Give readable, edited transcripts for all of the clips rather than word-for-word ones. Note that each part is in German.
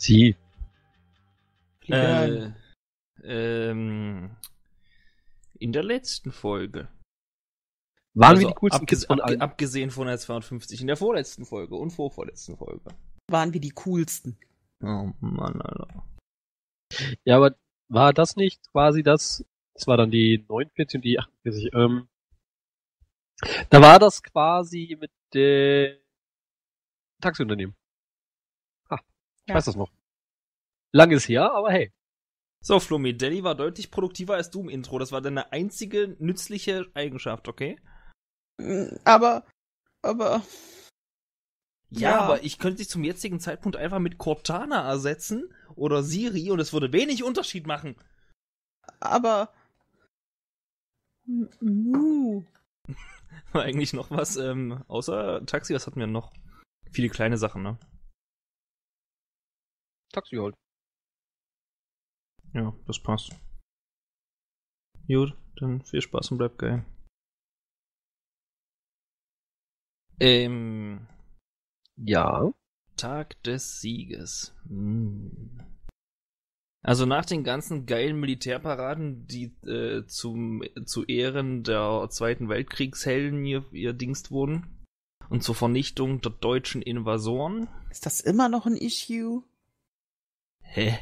Sie. In der letzten Folge. Waren also wir die coolsten Kids von allen? Abgesehen von 152 in der vorletzten Folge und vorvorletzten Folge. Waren wir die coolsten. Oh Mann, Alter. Ja, aber war das nicht quasi das, das war dann die 49 und die 48, da war das quasi mit dem Taxiunternehmen. Ich weiß das noch. Lang ist her, aber hey. So, Flummi, Deli war deutlich produktiver als du im Intro. Das war deine einzige nützliche Eigenschaft, okay? Aber... Ja, aber ich könnte dich zum jetzigen Zeitpunkt einfach mit Cortana ersetzen oder Siri und es würde wenig Unterschied machen. Aber... War eigentlich noch was, außer Taxi, was hatten wir noch? Viele kleine Sachen, ne? Taxi halt. Ja, das passt. Gut, dann viel Spaß und bleibt geil. Ja. Tag des Sieges. Also nach den ganzen geilen Militärparaden, die zu Ehren der Zweiten Weltkriegshelden hier dingst wurden und zur Vernichtung der deutschen Invasoren. Ist das immer noch ein Issue? Hä?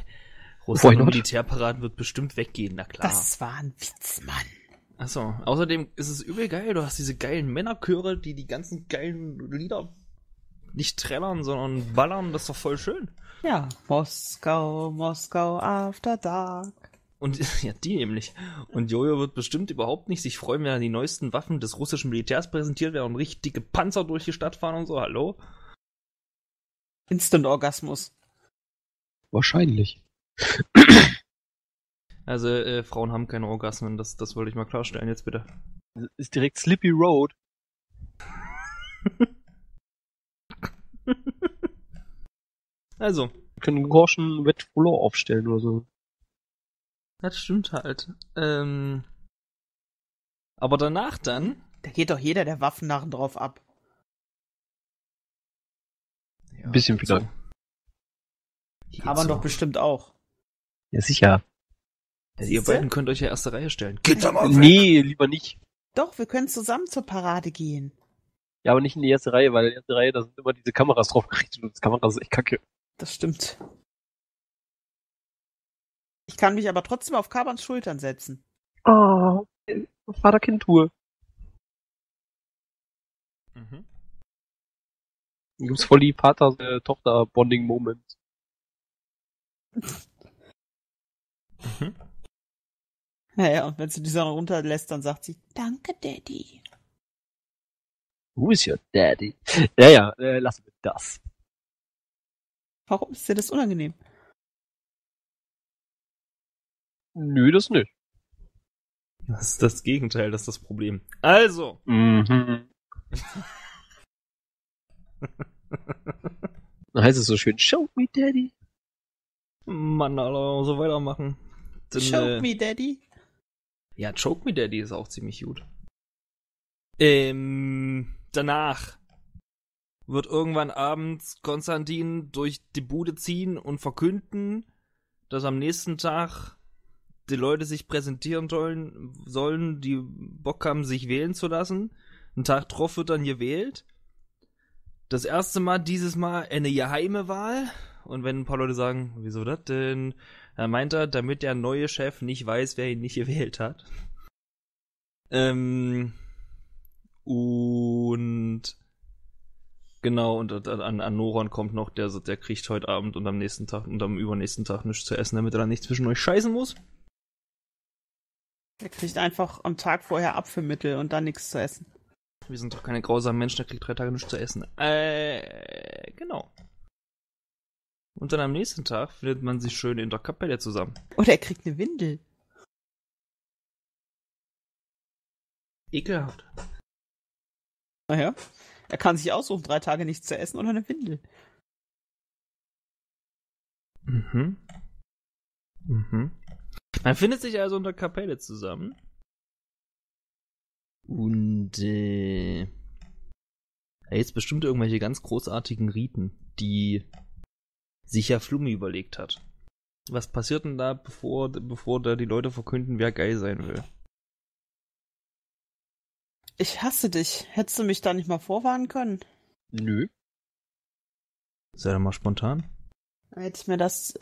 Russland und Militärparaden wird bestimmt weggehen, na klar. Das war ein Witz, Mann. Achso, außerdem ist es übel geil, du hast diese geilen Männerchöre, die die ganzen geilen Lieder nicht trällern, sondern ballern, das ist doch voll schön. Ja, Moskau, Moskau after dark. Und, ja, die nämlich. Und Jojo wird bestimmt überhaupt nicht sich freuen, wenn dann die neuesten Waffen des russischen Militärs präsentiert werden und richtig dicke Panzer durch die Stadt fahren und so, hallo? Instant Orgasmus. Wahrscheinlich. Also, Frauen haben keine Orgasmen, das wollte ich mal klarstellen, jetzt bitte. Ist direkt Slippy Road. Also. Wir können einen Gorschen Wet Floor aufstellen oder so. Das stimmt halt. Aber danach dann... Da geht doch jeder der Waffennarren drauf ab. Ja, ein bisschen wieder. So. Aber so. Doch bestimmt auch. Ja, sicher. Also ihr beiden könnt euch ja erste Reihe stellen. Geht doch mal weg. Nee, lieber nicht. Doch, wir können zusammen zur Parade gehen. Ja, aber nicht in die erste Reihe, weil in der ersten Reihe, da sind immer diese Kameras drauf gerichtet und das Kameras ist echt kacke. Das stimmt. Ich kann mich aber trotzdem auf Kabans Schultern setzen. Oh, Vater-Kind-Tour. Mhm. Da gibt's voll die Vater-Tochter-Bonding-Moments. Mhm. Naja, und wenn sie die Sonne runterlässt, dann sagt sie, danke, Daddy. Who is your Daddy? Naja, lassen wir das. Warum ist dir das unangenehm? Nö, das nicht. Das ist das Gegenteil, das ist das Problem. Also. Mhm. Dann heißt es so schön, show me, Daddy. Mann, Alter, so weitermachen. Denn, choke me, Daddy. Ja, choke me, Daddy ist auch ziemlich gut. Danach wird irgendwann abends Konstantin durch die Bude ziehen und verkünden, dass am nächsten Tag die Leute sich präsentieren sollen, die Bock haben, sich wählen zu lassen. Einen Tag drauf wird dann gewählt. Das erste Mal, dieses Mal eine geheime Wahl. Und wenn ein paar Leute sagen, wieso das denn? Dann meint er, damit der neue Chef nicht weiß, wer ihn nicht gewählt hat. Und genau, und an Noron kommt noch, der kriegt heute Abend und am nächsten Tag und am übernächsten Tag nichts zu essen, damit er dann nicht zwischen euch scheißen muss. Der kriegt einfach am Tag vorher Abführmittel und dann nichts zu essen. Wir sind doch keine grausamen Menschen, der kriegt 3 Tage nichts zu essen. Genau. Und dann am nächsten Tag findet man sich schön in der Kapelle zusammen. Oder er kriegt eine Windel. Ekelhaft. Naja, er kann sich aussuchen, 3 Tage nichts zu essen oder eine Windel. Mhm. Mhm. Man findet sich also in der Kapelle zusammen. Und jetzt bestimmt irgendwelche ganz großartigen Riten, die sich ja Flummi überlegt hat. Was passiert denn da, bevor da die Leute verkünden, wer geil sein will? Ich hasse dich. Hättest du mich da nicht mal vorwarnen können? Nö. Sei doch mal spontan. Hätte ich mir das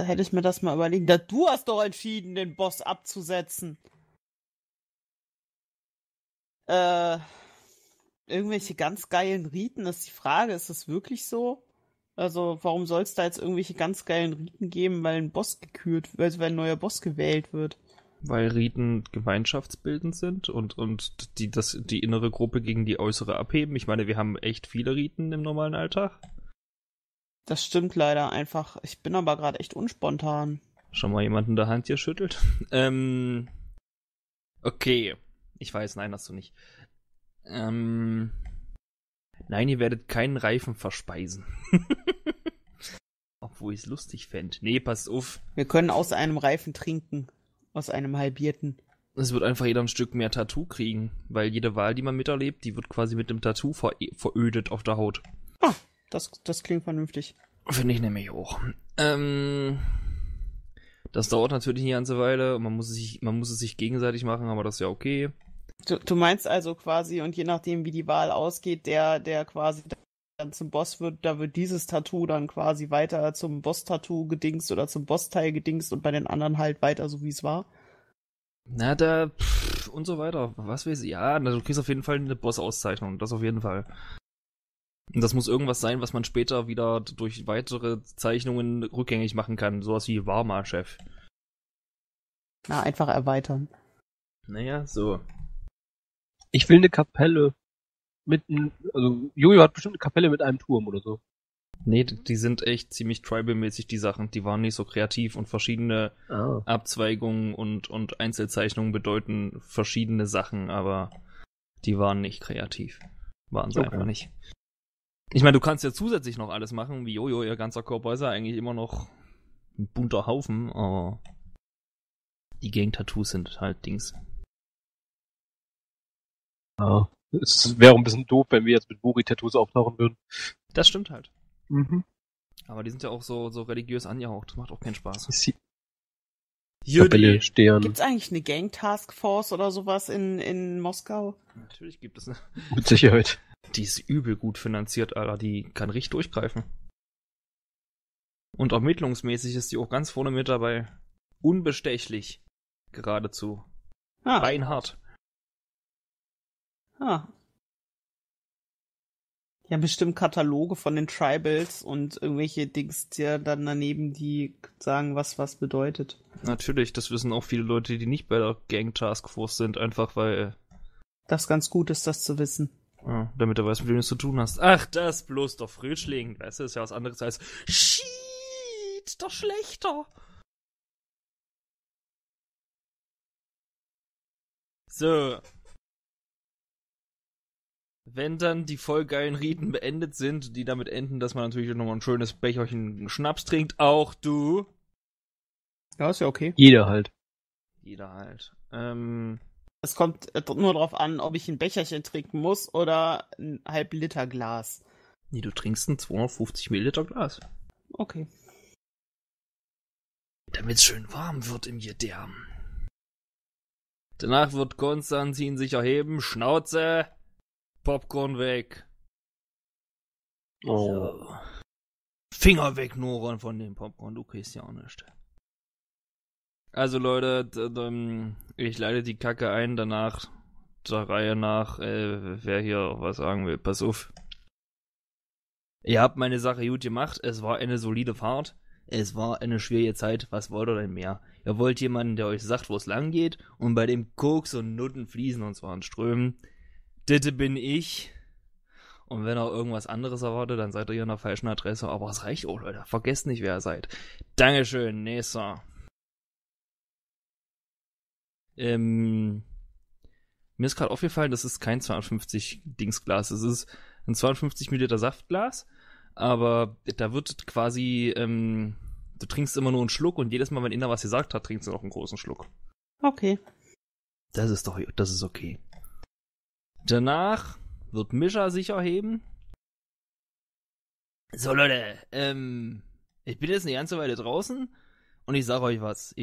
mal überlegen. Du hast doch entschieden, den Boss abzusetzen. Irgendwelche ganz geilen Riten, das ist die Frage. Ist das wirklich so? Also, warum soll es da jetzt irgendwelche ganz geilen Riten geben, weil ein neuer Boss gewählt wird? Weil Riten gemeinschaftsbildend sind und die innere Gruppe gegen die äußere abheben. Ich meine, wir haben echt viele Riten im normalen Alltag. Das stimmt leider einfach. Ich bin aber gerade echt unspontan. Schon mal jemanden in der Hand hier schüttelt? Okay. Ich weiß, nein, hast du nicht. Nein, ihr werdet keinen Reifen verspeisen. Obwohl ich es lustig fände. Nee, passt auf. Wir können aus einem Reifen trinken. Aus einem halbierten. Es wird einfach jeder ein Stück mehr Tattoo kriegen. Weil jede Wahl, die man miterlebt, die wird quasi mit dem Tattoo verödet auf der Haut. Ah, das klingt vernünftig. Finde ich nämlich auch. Das dauert natürlich eine ganze Weile. Man muss es sich gegenseitig machen, aber das ist ja okay. Du meinst also quasi, und je nachdem, wie die Wahl ausgeht, der quasi dann zum Boss wird, da wird dieses Tattoo dann quasi weiter zum Boss-Tattoo gedingst oder zum Boss-Teil gedingst und bei den anderen halt weiter, so wie es war. Na, und so weiter. Was weiß ich. Ja, du kriegst auf jeden Fall eine Boss-Auszeichnung. Das auf jeden Fall. Und das muss irgendwas sein, was man später wieder durch weitere Zeichnungen rückgängig machen kann. Sowas wie Warma-Chef. Na, einfach erweitern. Naja, so. Ich will eine Kapelle. Jojo hat bestimmt eine Kapelle mit einem Turm oder so. Nee, die sind echt ziemlich tribal-mäßig, die Sachen. Die waren nicht so kreativ und verschiedene Abzweigungen und Einzelzeichnungen bedeuten verschiedene Sachen, aber die waren nicht kreativ. Waren sie einfach nicht. Ich meine, du kannst ja zusätzlich noch alles machen, wie Jojo, ihr ganzer Körper ist ja eigentlich immer noch ein bunter Haufen, aber die Gang-Tattoos sind halt Dings. Ja, es wäre ein bisschen doof, wenn wir jetzt mit Buri-Tattoos auftauchen würden. Das stimmt halt. Mhm. Aber die sind ja auch so religiös angehaucht. Das macht auch keinen Spaß. Kapelle, Stern. Gibt's eigentlich eine Gang-Taskforce oder sowas in Moskau? Natürlich gibt es eine. Mit Sicherheit. Die ist übel gut finanziert, Alter. Die kann richtig durchgreifen. Und ermittlungsmäßig ist die auch ganz vorne mit dabei. Unbestechlich. Geradezu. Reinhart. Ah. Die haben bestimmt Kataloge von den Tribals und irgendwelche Dings, die dann daneben, die sagen, was bedeutet. Natürlich, das wissen auch viele Leute, die nicht bei der Gang Task Force sind, einfach weil das ganz gut ist, das zu wissen. Ja, damit du weißt, mit wem du es zu tun hast. Ach, das bloß der Fröschling. Weißt du, ist ja was anderes als Schied, der Schlechter. So. Wenn dann die vollgeilen Riten beendet sind, die damit enden, dass man natürlich nochmal ein schönes Becherchen Schnaps trinkt, auch du. Ja, ist ja okay. Jeder halt. Es kommt nur darauf an, ob ich ein Becherchen trinken muss oder ein halb Liter Glas. Nee, du trinkst ein 250 Milliliter Glas. Okay. Damit es schön warm wird im Gedärm. Danach wird Konstantin sich erheben, Schnauze... Popcorn weg. Oh. So. Finger weg, Noran, von dem Popcorn. Du kriegst ja auch nichts. Also Leute, ich leite die Kacke ein. Danach, der Reihe nach, wer hier was sagen will, pass auf. Ihr habt meine Sache gut gemacht. Es war eine solide Fahrt. Es war eine schwierige Zeit. Was wollt ihr denn mehr? Ihr wollt jemanden, der euch sagt, wo es lang geht. Und bei dem Koks und Nutten fließen und zwar in Strömen. Ditte bin ich. Und wenn ihr irgendwas anderes erwartet, dann seid ihr hier an der falschen Adresse. Aber es reicht auch, Leute. Vergesst nicht, wer ihr seid. Dankeschön, nächster. Mir ist gerade aufgefallen, das ist kein 52-Dingsglas. Es ist ein 52 ml Saftglas. Aber da wird quasi, du trinkst immer nur einen Schluck. Und jedes Mal, wenn einer was gesagt hat, trinkst du noch einen großen Schluck. Okay. Das ist okay. Danach wird Mischa sich erheben. So Leute, Ich bin jetzt eine ganze Weile draußen und ich sag euch was.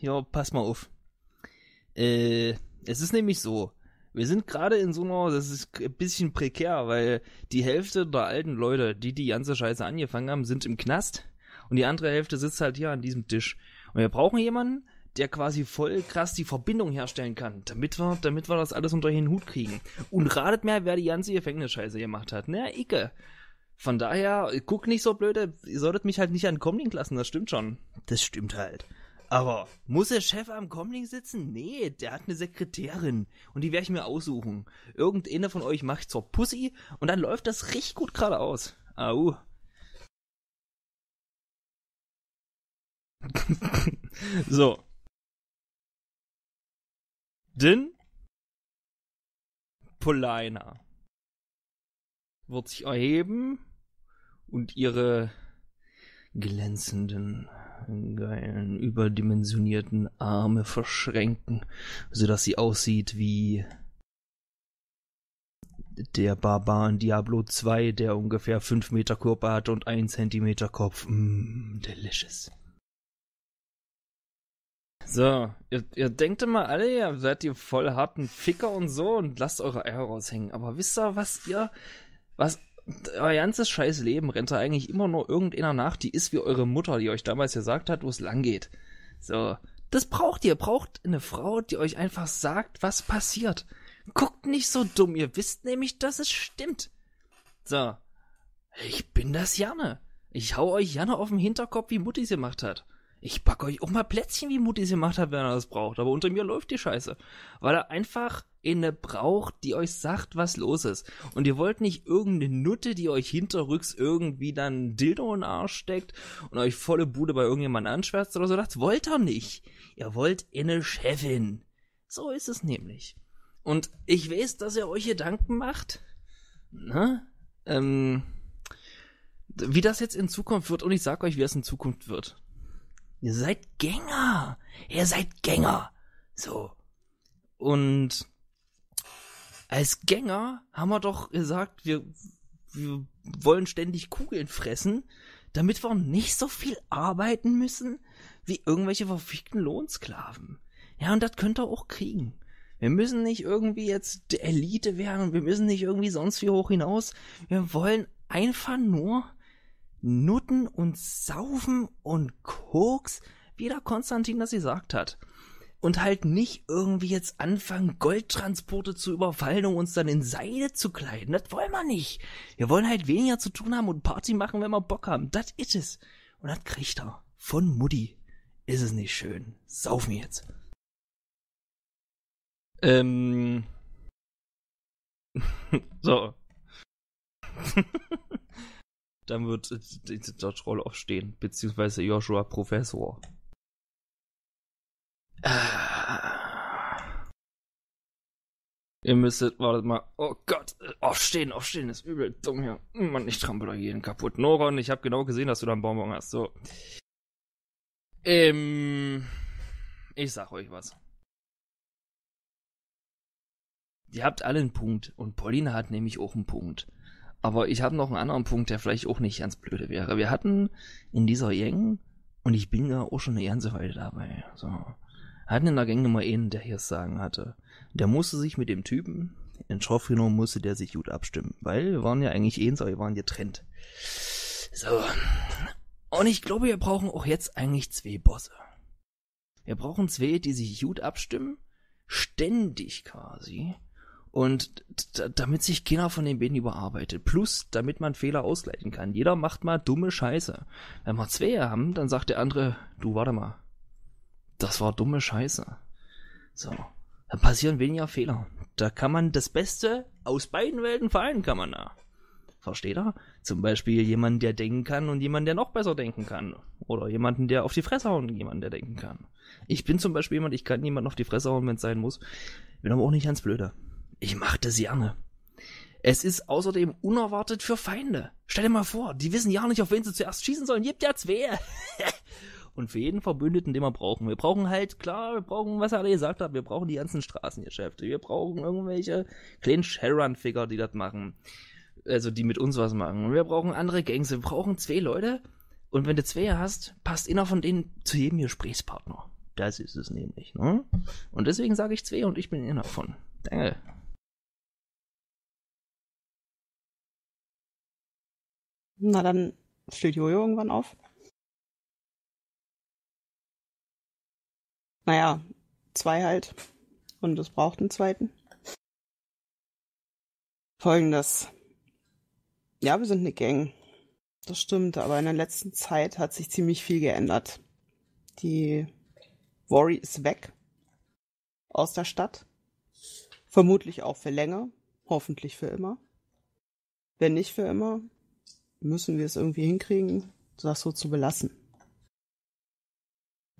Jo, pass mal auf. Es ist nämlich so, wir sind gerade in so einer, das ist ein bisschen prekär, weil die Hälfte der alten Leute, die ganze Scheiße angefangen haben, sind im Knast und die andere Hälfte sitzt halt hier an diesem Tisch. Und wir brauchen jemanden, der quasi voll krass die Verbindung herstellen kann, damit wir das alles unter den Hut kriegen. Und ratet mir, wer die ganze Gefängnisscheiße gemacht hat. Na, Icke. Von daher, guck nicht so blöde, ihr solltet mich halt nicht an Comlink lassen, das stimmt schon. Das stimmt halt. Aber muss der Chef am Comlink sitzen? Nee, der hat eine Sekretärin und die werde ich mir aussuchen. Irgendeiner von euch macht zur Pussy und dann läuft das richtig gut geradeaus. Au. So. Denn Polina wird sich erheben und ihre glänzenden, geilen, überdimensionierten Arme verschränken, sodass sie aussieht wie der Barbar in Diablo 2, der ungefähr 5 Meter Körper hat und 1 Zentimeter Kopf. Delicious. So, ihr denkt immer alle, ihr seid die voll harten Ficker und so und lasst eure Eier raushängen. Aber wisst ihr, was euer ganzes scheiß Leben rennt da eigentlich immer nur irgendeiner nach, die ist wie eure Mutter, die euch damals gesagt hat, wo es lang geht. So, das braucht ihr. Braucht eine Frau, die euch einfach sagt, was passiert. Guckt nicht so dumm, ihr wisst nämlich, dass es stimmt. So, ich bin das Janne. Ich hau euch Janne auf den Hinterkopf, wie Mutti's gemacht hat. Ich back euch auch mal Plätzchen, wie Mutti's gemacht hat, wenn er das braucht. Aber unter mir läuft die Scheiße. Weil er einfach eine braucht, die euch sagt, was los ist. Und ihr wollt nicht irgendeine Nutte, die euch hinterrücks irgendwie dann Dildo in den Arsch steckt und euch volle Bude bei irgendjemandem anschwärzt oder so. Das wollt ihr nicht. Ihr wollt eine Chefin. So ist es nämlich. Und ich weiß, dass ihr euch Gedanken macht. Na? Wie das jetzt in Zukunft wird. Und ich sag euch, wie es in Zukunft wird. Ihr seid Gänger. So. Und als Gänger haben wir doch gesagt, wir wollen ständig Kugeln fressen, damit wir nicht so viel arbeiten müssen wie irgendwelche verfickten Lohnsklaven. Ja, und das könnt ihr auch kriegen. Wir müssen nicht irgendwie jetzt Elite werden und wir müssen nicht irgendwie sonst wie hoch hinaus. Wir wollen einfach nur nutten und saufen und Koks, wie der Konstantin das gesagt hat. Und halt nicht irgendwie jetzt anfangen, Goldtransporte zu überfallen, um uns dann in Seide zu kleiden. Das wollen wir nicht. Wir wollen halt weniger zu tun haben und Party machen, wenn wir Bock haben. Das ist es. Und das kriegt er. Von Mutti. Ist es nicht schön. Saufen jetzt. So. Dann wird der Troll aufstehen. Beziehungsweise Joshua Professor. Ihr müsstet, wartet mal, oh Gott, aufstehen, ist übel dumm hier. Mann, ich trampel doch jeden kaputt. Noron, ich hab genau gesehen, dass du da einen Bonbon hast, so. Ich sag euch was. Ihr habt alle einen Punkt und Polina hat nämlich auch einen Punkt. Aber ich habe noch einen anderen Punkt, der vielleicht auch nicht ganz blöde wäre. Wir hatten in dieser Gang, und ich bin ja auch schon eine ganze Weile dabei, so. Hatten in der Gang Nummer einen, der hier das Sagen hatte. Der musste sich mit dem Typen, in Schorfrino musste der sich gut abstimmen, weil wir waren ja eigentlich eins, aber wir waren getrennt. So. Und ich glaube, wir brauchen auch jetzt eigentlich 2 Bosse. Wir brauchen 2, die sich gut abstimmen, ständig quasi, und damit sich keiner von den beiden überarbeitet. Plus, damit man Fehler ausgleichen kann. Jeder macht mal dumme Scheiße. Wenn wir 2 haben, dann sagt der andere, du, warte mal. Das war dumme Scheiße. So. Da passieren weniger Fehler. Da kann man das Beste aus beiden Welten vereinen, kann man da. Versteht er? Zum Beispiel jemanden, der denken kann und jemanden, der noch besser denken kann. Oder jemanden, der auf die Fresse hauen und jemanden, der denken kann. Ich bin zum Beispiel jemand, ich kann jemanden auf die Fresse hauen, wenn es sein muss. Bin aber auch nicht ganz blöder. Ich mach das gerne. Es ist außerdem unerwartet für Feinde. Stell dir mal vor, die wissen ja nicht, auf wen sie zuerst schießen sollen. Gibt ja 2. Und für jeden Verbündeten, den wir brauchen. Wir brauchen halt, klar, wir brauchen, was er alle gesagt hat, wir brauchen die ganzen Straßengeschäfte. Wir brauchen irgendwelche kleinen Shadowrun-Figure, die das machen. Also die mit uns was machen. Wir brauchen andere Gangs. Wir brauchen 2 Leute, Und wenn du zwei hast, passt einer von denen zu jedem Gesprächspartner. Das ist es nämlich, ne? Und deswegen sage ich zwei und ich bin einer von. Danke. Na, dann steht Jojo irgendwann auf. Naja, zwei halt. Und es braucht einen zweiten. Folgendes. Ja, wir sind eine Gang. Das stimmt, aber in der letzten Zeit hat sich ziemlich viel geändert. Die Worry ist weg. Aus der Stadt. Vermutlich auch für länger. Hoffentlich für immer. Wenn nicht für immer, müssen wir es irgendwie hinkriegen, das so zu belassen.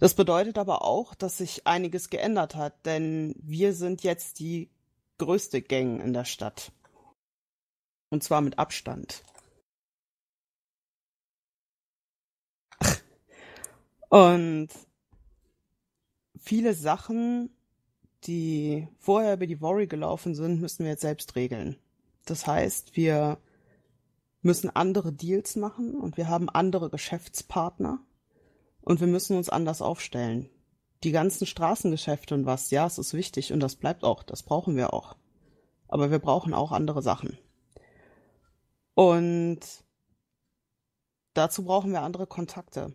Das bedeutet aber auch, dass sich einiges geändert hat, denn wir sind jetzt die größte Gang in der Stadt. Und zwar mit Abstand. Und viele Sachen, die vorher über die Worry gelaufen sind, müssen wir jetzt selbst regeln. Das heißt, wir müssen andere Deals machen und wir haben andere Geschäftspartner und wir müssen uns anders aufstellen. Die ganzen Straßengeschäfte und was, ja, es ist wichtig und das bleibt auch, das brauchen wir auch. Aber wir brauchen auch andere Sachen. Und dazu brauchen wir andere Kontakte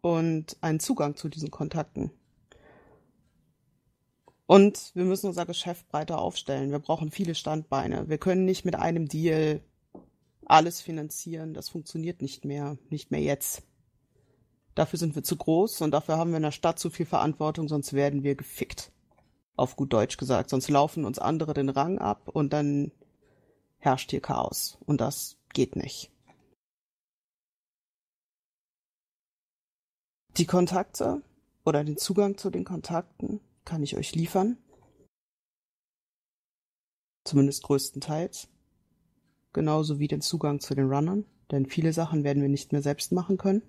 und einen Zugang zu diesen Kontakten. Und wir müssen unser Geschäft breiter aufstellen. Wir brauchen viele Standbeine. Wir können nicht mit einem Deal alles finanzieren, das funktioniert nicht mehr jetzt. Dafür sind wir zu groß und dafür haben wir in der Stadt zu viel Verantwortung, sonst werden wir gefickt. Auf gut Deutsch gesagt, sonst laufen uns andere den Rang ab und dann herrscht hier Chaos und das geht nicht. Die Kontakte oder den Zugang zu den Kontakten kann ich euch liefern. Zumindest größtenteils. Genauso wie den Zugang zu den Runnern, denn viele Sachen werden wir nicht mehr selbst machen können.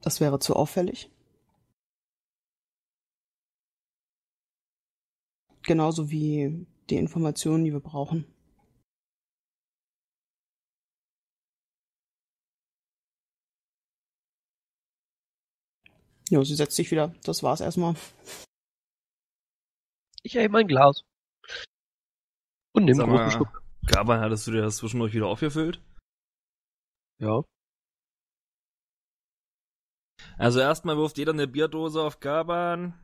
Das wäre zu auffällig. Genauso wie die Informationen, die wir brauchen. Ja, sie setzt sich wieder. Das war's erstmal. Ich erhebe mein Glas. Und nimm einen großen Schluck. Gaban, hattest du dir das zwischendurch wieder aufgefüllt? Ja. Also erstmal wirft jeder eine Bierdose auf Gaban.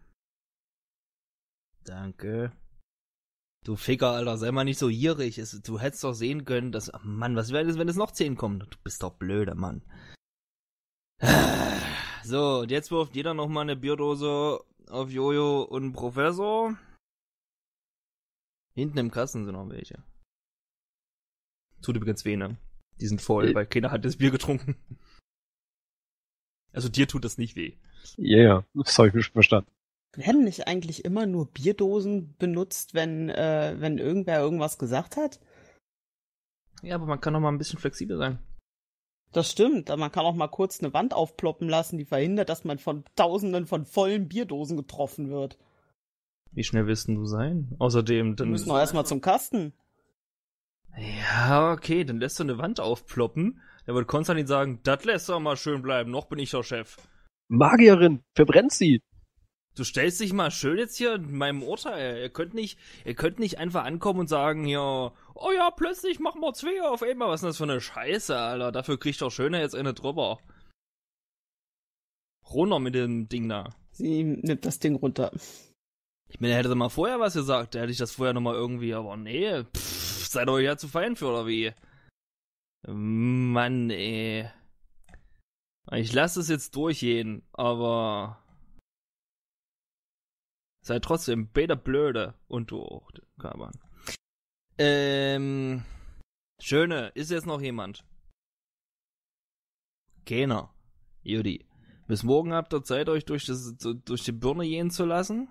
Danke. Du Ficker, Alter, sei mal nicht so gierig. Du hättest doch sehen können, dass... Mann, was wäre das, wenn es noch 10 kommt? Du bist doch blöder, Mann. So, und jetzt wirft jeder nochmal eine Bierdose auf Jojo und Professor. Hinten im Kasten sind noch welche. Tut übrigens weh, ne? Die sind voll, weil keiner hat das Bier getrunken. Also dir tut das nicht weh. Ja, yeah, das habe ich schon verstanden. Werden nicht eigentlich immer nur Bierdosen benutzt, wenn irgendwer irgendwas gesagt hat? Ja, aber man kann doch mal ein bisschen flexibel sein. Das stimmt, aber man kann auch mal kurz eine Wand aufploppen lassen, die verhindert, dass man von Tausenden von vollen Bierdosen getroffen wird. Wie schnell willst du sein? Außerdem, dann... Wir müssen doch erstmal zum Kasten. Ja, okay, dann lässt du eine Wand aufploppen. Dann wird Konstantin sagen, das lässt doch mal schön bleiben, noch bin ich doch Chef. Magierin, verbrennt sie. Du stellst dich mal schön jetzt hier in meinem Urteil. Ihr könnt nicht einfach ankommen und sagen, ja, oh ja, plötzlich machen wir 2 auf einmal. Was ist das für eine Scheiße, Alter? Dafür kriegt doch schöner jetzt eine drüber. Runter mit dem Ding da. Sie nimmt das Ding runter. Ich meine, er hätte mal vorher was gesagt, hätte ich das vorher nochmal irgendwie, aber nee, seid euch ja zu fein für, oder wie? Mann, ey. Ich lasse es jetzt durchgehen, aber... Seid trotzdem beta blöde. Und du auch, Kaban. Schöne, ist jetzt noch jemand? Keiner. Judy. Bis morgen habt ihr Zeit, euch durch die Birne gehen zu lassen.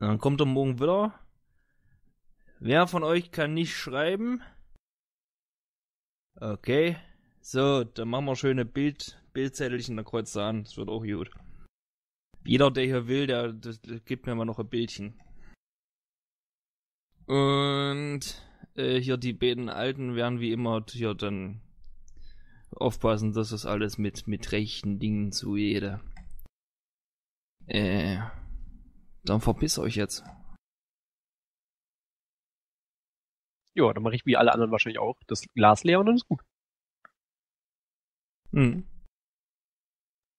Dann kommt er morgen wieder. Wer von euch kann nicht schreiben? Okay. So, dann machen wir schöne Bildzettelchen, da kreuzt er an. Das wird auch gut. Jeder, der hier will, der gibt mir mal noch ein Bildchen. Und hier die beiden Alten werden wie immer hier dann aufpassen, dass das alles mit rechten Dingen zu jeder. Dann verpiss euch jetzt. Ja, dann mache ich wie alle anderen wahrscheinlich auch das Glas leer und dann ist gut. Hm.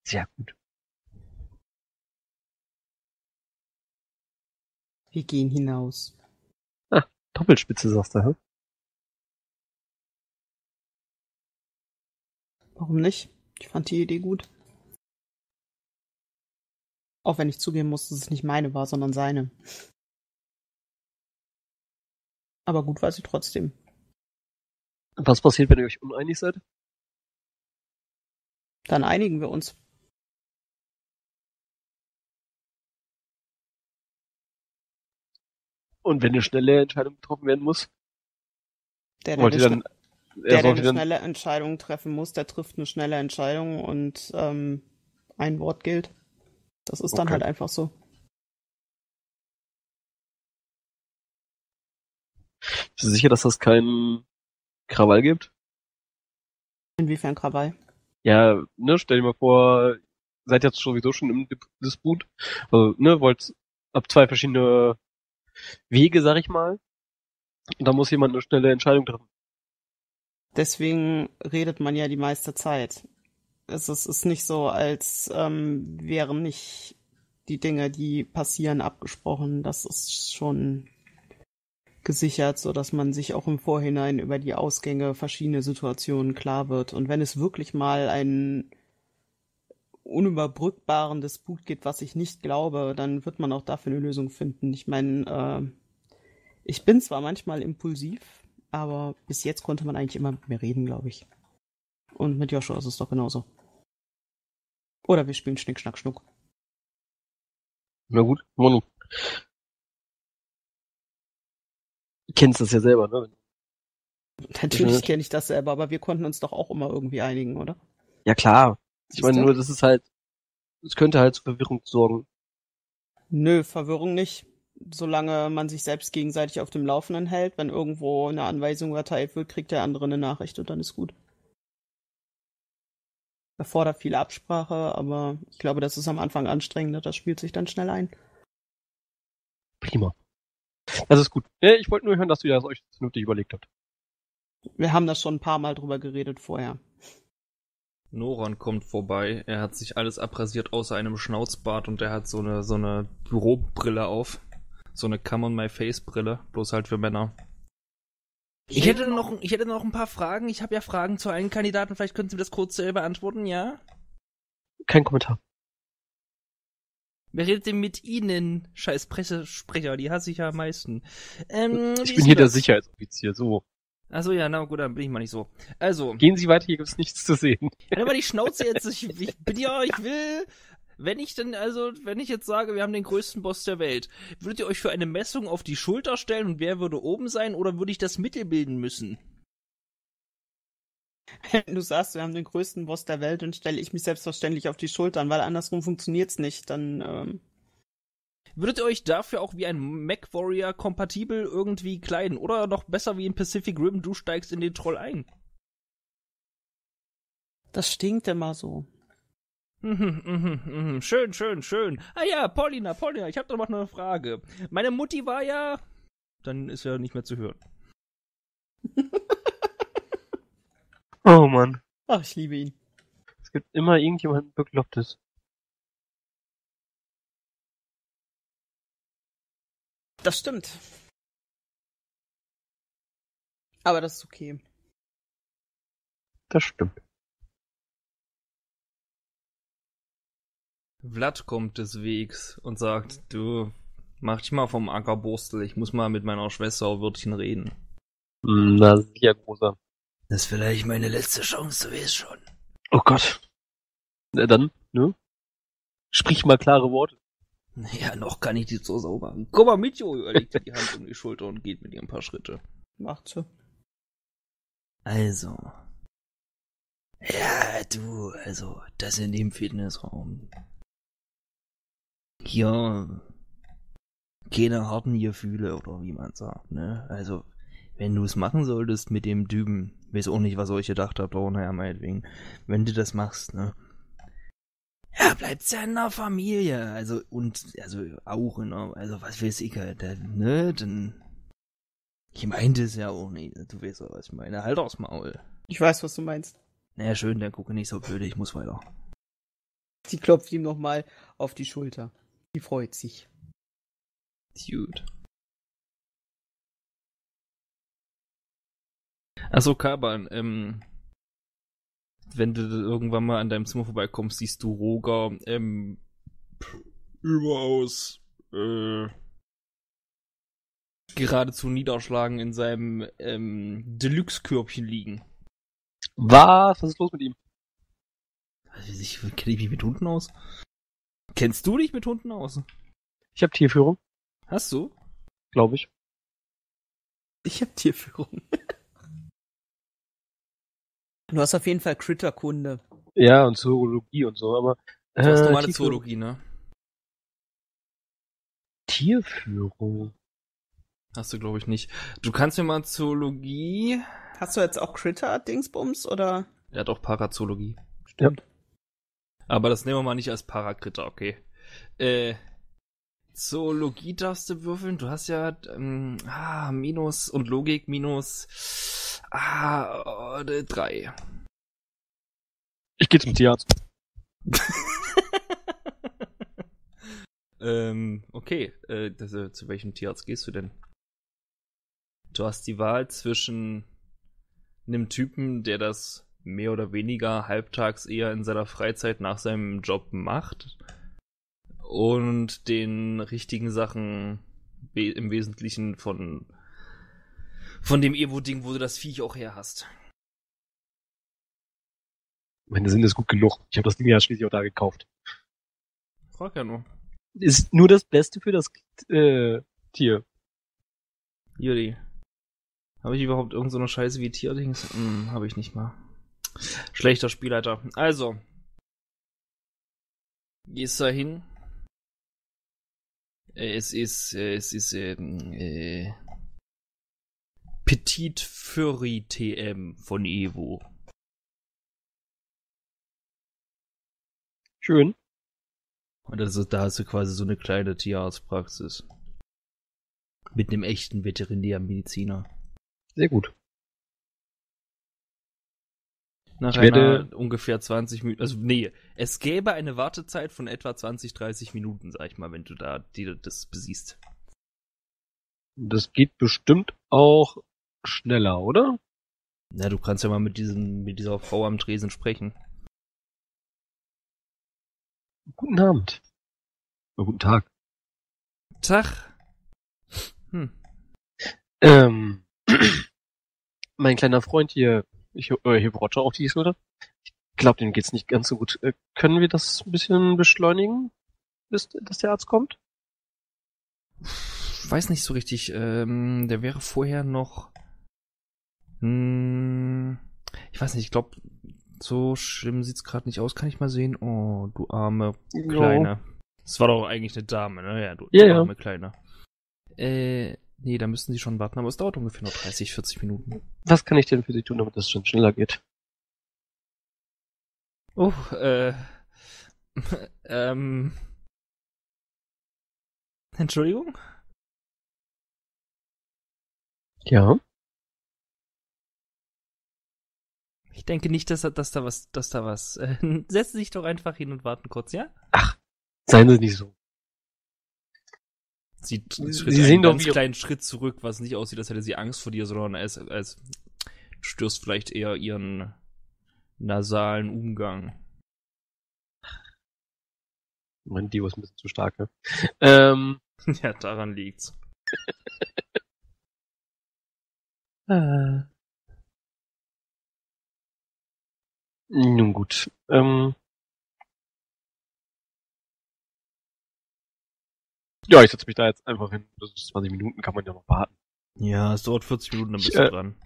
Sehr gut. Wir gehen hinaus. Ah, Doppelspitze sagst du, hä? Warum nicht? Ich fand die Idee gut. Auch wenn ich zugeben muss, dass es nicht meine war, sondern seine. Aber gut war sie trotzdem. Was passiert, wenn ihr euch uneinig seid? Dann einigen wir uns. Und wenn eine schnelle Entscheidung getroffen werden muss? Der eine schnelle Entscheidung treffen muss, der trifft eine schnelle Entscheidung und ein Wort gilt. Das ist dann halt einfach so. Bist du sicher, dass das keinen Krawall gibt? Inwiefern Krawall? Ja, ne, stell dir mal vor, seid jetzt sowieso schon im Disput, also, ne, wollt ab zwei verschiedene Wege, sag ich mal, und da muss jemand eine schnelle Entscheidung treffen. Deswegen redet man ja die meiste Zeit. Es ist nicht so, als wären nicht die Dinge, die passieren, abgesprochen. Das ist schon gesichert, sodass man sich auch im Vorhinein über die Ausgänge verschiedener Situationen klar wird. Und wenn es wirklich mal einen unüberbrückbaren Disput gibt, was ich nicht glaube, dann wird man auch dafür eine Lösung finden. Ich meine, ich bin zwar manchmal impulsiv, aber bis jetzt konnte man eigentlich immer mit mir reden, glaube ich. Und mit Joshua ist es doch genauso. Oder wir spielen Schnick, Schnack, Schnuck. Na gut, Mono. Du kennst das ja selber, ne? Natürlich kenne ich das selber, aber wir konnten uns doch auch immer irgendwie einigen, oder? Ja, klar. Ich meine nur, das ist halt, es könnte halt zu Verwirrung sorgen. Nö, Verwirrung nicht. Solange man sich selbst gegenseitig auf dem Laufenden hält, wenn irgendwo eine Anweisung erteilt wird, kriegt der andere eine Nachricht und dann ist gut. Erfordert viel Absprache, aber ich glaube, das ist am Anfang anstrengender. Das spielt sich dann schnell ein. Prima. Das ist gut. Ich wollte nur hören, dass ihr das euch vernünftig überlegt habt. Wir haben das schon ein paar Mal drüber geredet vorher. Noran kommt vorbei. Er hat sich alles abrasiert außer einem Schnauzbart und er hat so eine Bürobrille auf. So eine Come-on-my-face-Brille. Bloß halt für Männer. Ich hätte noch ein paar Fragen. Ich habe ja Fragen zu allen Kandidaten. Vielleicht können Sie mir das kurz beantworten, ja? Kein Kommentar. Wer redet denn mit Ihnen? Scheiß Pressesprecher, die hasse ich ja am meisten. Ich bin hier der Sicherheitsoffizier, so. Achso, ja, na gut, dann bin ich mal nicht so. Also. Gehen Sie weiter, hier gibt's nichts zu sehen. Nimm mal die Schnauze jetzt. Ich bin ja, ich will... Wenn ich jetzt sage, wir haben den größten Boss der Welt, würdet ihr euch für eine Messung auf die Schulter stellen und wer würde oben sein oder würde ich das Mittel bilden müssen? Du sagst, wir haben den größten Boss der Welt, dann stelle ich mich selbstverständlich auf die Schultern, weil andersrum funktioniert's nicht, dann, Würdet ihr euch dafür auch wie ein Mac Warrior kompatibel irgendwie kleiden oder noch besser wie in Pacific Rim, du steigst in den Troll ein? Das stinkt immer so. Schön, schön, schön. Ah ja, Paulina, ich hab doch noch eine Frage. Meine Mutti war ja... Dann ist ja nicht mehr zu hören. Oh Mann. Ach, ich liebe ihn. Es gibt immer irgendjemanden Beklopptes. Das stimmt. Aber das ist okay. Das stimmt. Vlad kommt des Wegs und sagt, du, mach dich mal vom Ackerborstel, ich muss mal mit meiner Schwester auf Wörtchen reden. Na, sicher, Großer. Das ist vielleicht meine letzte Chance, du weißt schon. Oh Gott. Na dann, ne? Sprich mal klare Worte. Naja, noch kann ich die so sauber machen. Komm mal mit, Jo, legt dir die Hand um die Schulter und geht mit ihr ein paar Schritte. Macht so. Also. Ja, du, also, das in dem Fitnessraum. Hier keine harten Gefühle oder wie man sagt, ne? Also wenn du es machen solltest mit dem Düben, weiß auch nicht, was ihr euch gedacht habt, aber naja, meinetwegen, wenn du das machst, ne? Ja, bleibt's ja in der Familie, was weiß ich halt, ne, dann, ich meinte es ja auch nicht, du weißt ja, was ich meine, halt aufs Maul. Ich weiß, was du meinst. Naja, schön, dann gucke nicht so blöd, ich muss weiter. Sie klopft ihm nochmal auf die Schulter. Sie freut sich. Dude. Achso, Kaban, wenn du irgendwann mal an deinem Zimmer vorbeikommst, siehst du Roger, überaus, geradezu niederschlagen in seinem, Deluxe-Körbchen liegen. Was? Was ist los mit ihm? Kenne ich mich mit Hunden aus? Kennst du dich mit Hunden aus? Ich hab Tierführung. Hast du? Glaube ich. Ich hab Tierführung. Du hast auf jeden Fall Critterkunde. Ja, und Zoologie und so, aber... Du hast normale Zoologie, ne? Tierführung? Hast du, glaube ich, nicht. Du kannst mir mal Zoologie... Hast du jetzt auch Critter-Dingsbums, oder...? Er hat auch Parazoologie. Stimmt. Ja. Aber das nehmen wir mal nicht als Parakritter, okay. Zoologie darfst du würfeln. Du hast ja minus und Logik minus 3. Ich geh zum Tierarzt. Okay. Zu welchem Tierarzt gehst du denn? Du hast die Wahl zwischen einem Typen, der das mehr oder weniger halbtags eher in seiner Freizeit nach seinem Job macht, und den richtigen Sachen im Wesentlichen von dem Evo-Ding, wo du das Viech auch her hast. Meine Sinn ist gut genug. Ich habe das Ding ja schließlich auch da gekauft. Frag ja nur. Ist nur das Beste für das Tier. Juri. Habe ich überhaupt irgend so eine Scheiße wie Tierdings? Habe ich nicht mal. Schlechter Spielleiter. Also. Gehst da hin. Es ist Petit Fury TM von Evo. Schön. Und da hast du quasi so eine kleine Tierarztpraxis. Mit einem echten Veterinärmediziner. Sehr gut. Nach ungefähr 20 Minuten, es gäbe eine Wartezeit von etwa 20-30 Minuten, sag ich mal, wenn du da das besiehst. Das geht bestimmt auch schneller, oder? Na, du kannst ja mal mit dieser Frau am Tresen sprechen. Guten Abend. Oder guten Tag. Tag. Mein kleiner Freund hier, ich habe Roger auf die Schulter. Ich glaube, dem geht's nicht ganz so gut. Können wir das ein bisschen beschleunigen, bis der Arzt kommt? Ich weiß nicht so richtig. Der wäre vorher noch... ich weiß nicht, ich glaube, so schlimm sieht's gerade nicht aus. Kann ich mal sehen? Oh, du arme Kleine. Das war doch eigentlich eine Dame, ne? Ja, du arme Kleine. Nee, da müssen sie schon warten, aber es dauert ungefähr noch 30, 40 Minuten. Was kann ich denn für sie tun, damit das schon schneller geht? Oh, Entschuldigung? Ja? Ich denke nicht, dass da was... setzen Sie sich doch einfach hin und warten kurz, ja? Ach, seien Sie nicht so. Sie sehen doch einen kleinen Schritt zurück, was nicht aussieht, als hätte sie Angst vor dir, sondern als du störst vielleicht eher ihren nasalen Umgang. Mein Dio ist ein bisschen zu stark, ne? Ja, daran liegt's. Nun gut. Ja, ich setze mich da jetzt einfach hin. Das ist 20 Minuten, kann man ja noch warten. Ja, es dauert 40 Minuten, dann bist du dran.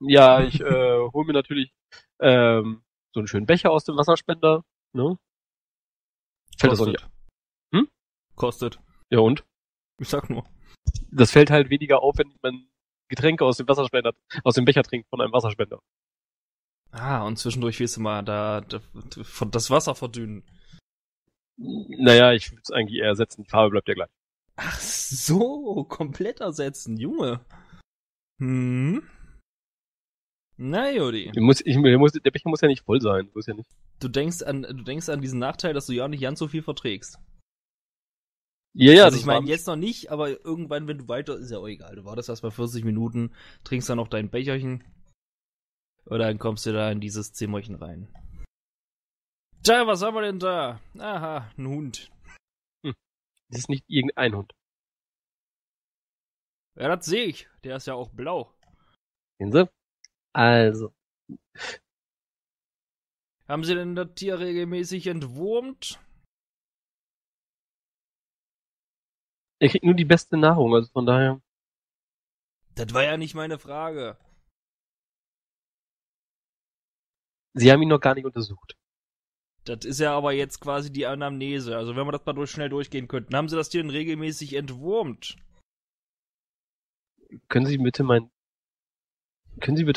Ja, ich hole mir natürlich so einen schönen Becher aus dem Wasserspender. Ne? Fällt das auch nicht auf. Hm? Kostet. Ja und? Ich sag nur. Das fällt halt weniger auf, wenn man Getränke aus dem Wasserspender, aus dem Becher trinkt von einem Wasserspender. Ah, und zwischendurch willst du mal das Wasser verdünnen. Naja, ich würde es eigentlich eher ersetzen, die Farbe bleibt ja gleich. Ach so, komplett ersetzen, Junge. Na, Jodi. Der Becher muss ja nicht voll sein, muss ja nicht. Du denkst an diesen Nachteil, dass du ja nicht ganz so viel verträgst. Ja, also ich meine jetzt noch nicht, aber irgendwann, wenn du weiter, ist ja auch egal. Du wartest erst mal 40 Minuten, trinkst dann noch dein Becherchen und dann kommst du da in dieses Zimmerchen rein. Tja, was haben wir denn da? Aha, ein Hund. Das ist nicht irgendein Hund. Ja, das sehe ich. Der ist ja auch blau. Sehen Sie? Also. Haben Sie denn das Tier regelmäßig entwurmt? Er kriegt nur die beste Nahrung, also von daher. Das war ja nicht meine Frage. Sie haben ihn noch gar nicht untersucht. Das ist ja aber jetzt quasi die Anamnese. Also wenn wir das mal schnell durchgehen könnten. Haben Sie das Tier denn regelmäßig entwurmt? Können Sie bitte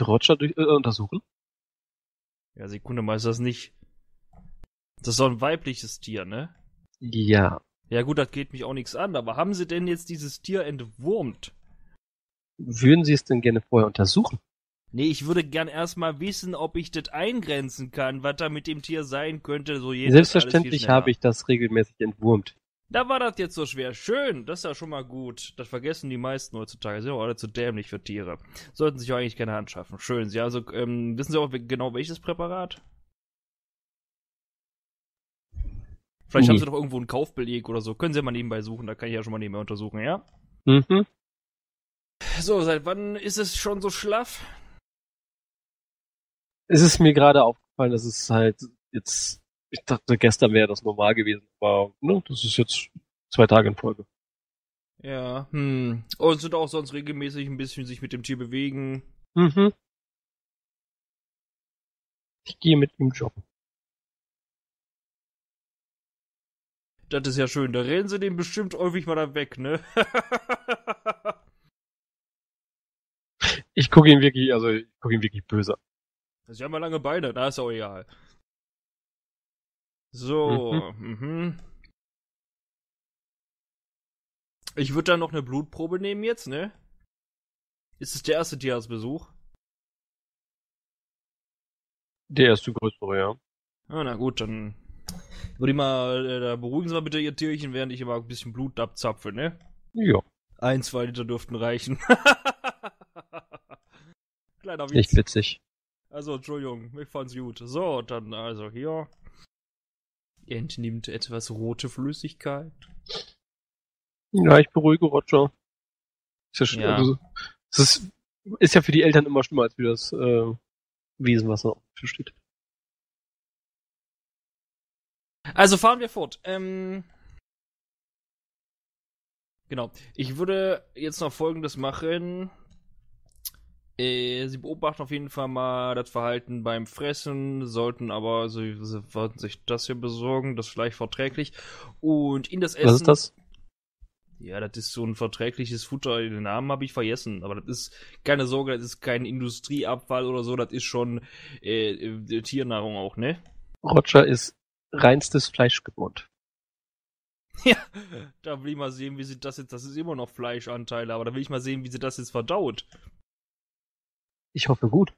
Roger untersuchen? Ja, Sekunde mal, ist das nicht... Das ist doch ein weibliches Tier, ne? Ja. Ja gut, das geht mich auch nichts an, aber haben Sie denn jetzt dieses Tier entwurmt? Würden Sie es denn gerne vorher untersuchen? Nee, ich würde gern erstmal wissen, ob ich das eingrenzen kann, was da mit dem Tier sein könnte. So selbstverständlich habe ich das regelmäßig entwurmt. Da war das jetzt so schwer. Schön, das ist ja schon mal gut. Das vergessen die meisten heutzutage. Sind auch alle zu dämlich für Tiere. Sollten sich auch eigentlich keine anschaffen. Schön. Sie also, wissen Sie auch genau welches Präparat? Vielleicht haben Sie doch irgendwo einen Kaufbeleg oder so. Können Sie mal nebenbei suchen, da kann ich ja schon mal nebenbei untersuchen, ja? Mhm. So, seit wann ist es schon so schlaff? Es ist mir gerade aufgefallen, dass es halt jetzt... Ich dachte, gestern wäre das normal gewesen, aber ne, das ist jetzt 2 Tage in Folge. Ja, Und sind auch sonst regelmäßig ein bisschen sich mit dem Tier bewegen. Mhm. Ich gehe mit ihm joggen. Das ist ja schön, da rennen sie den bestimmt häufig mal da weg, ne? Ich gucke ihn wirklich, böse an. Sie haben ja lange Beine, da ist ja auch egal. So, Ich würde dann noch eine Blutprobe nehmen jetzt, ne? Ist es der erste Tierarztbesuch? Der erste größere, ja. Ah, na gut, dann würde ich mal, da beruhigen Sie mal bitte Ihr Tierchen, während ich immer ein bisschen Blut abzapfe, ne? Ja. 1, 2 Liter dürften reichen. Kleiner Witz. Nicht witzig. Also, Entschuldigung, ich fand's gut. So, dann also hier. Er entnimmt etwas rote Flüssigkeit. Ja, ich beruhige Roger. Ist ja, also, das ist ja für die Eltern immer schlimmer als wie das Wiesenwasser auf dem Tisch steht. Also fahren wir fort. Genau. Ich würde jetzt noch Folgendes machen. Sie beobachten auf jeden Fall mal das Verhalten beim Fressen, sollten aber, sie sollten sich das hier besorgen, das ist leicht verträglich. Und in das Essen... Was ist das? Ja, das ist so ein verträgliches Futter, den Namen habe ich vergessen, aber das ist, keine Sorge, das ist kein Industrieabfall oder so, das ist schon Tiernahrung auch, ne? Roger ist reinstes Fleischgebot. Ja, da will ich mal sehen, wie sie das jetzt, das ist immer noch Fleischanteile, aber da will ich mal sehen, wie sie das jetzt verdaut. Ich hoffe gut.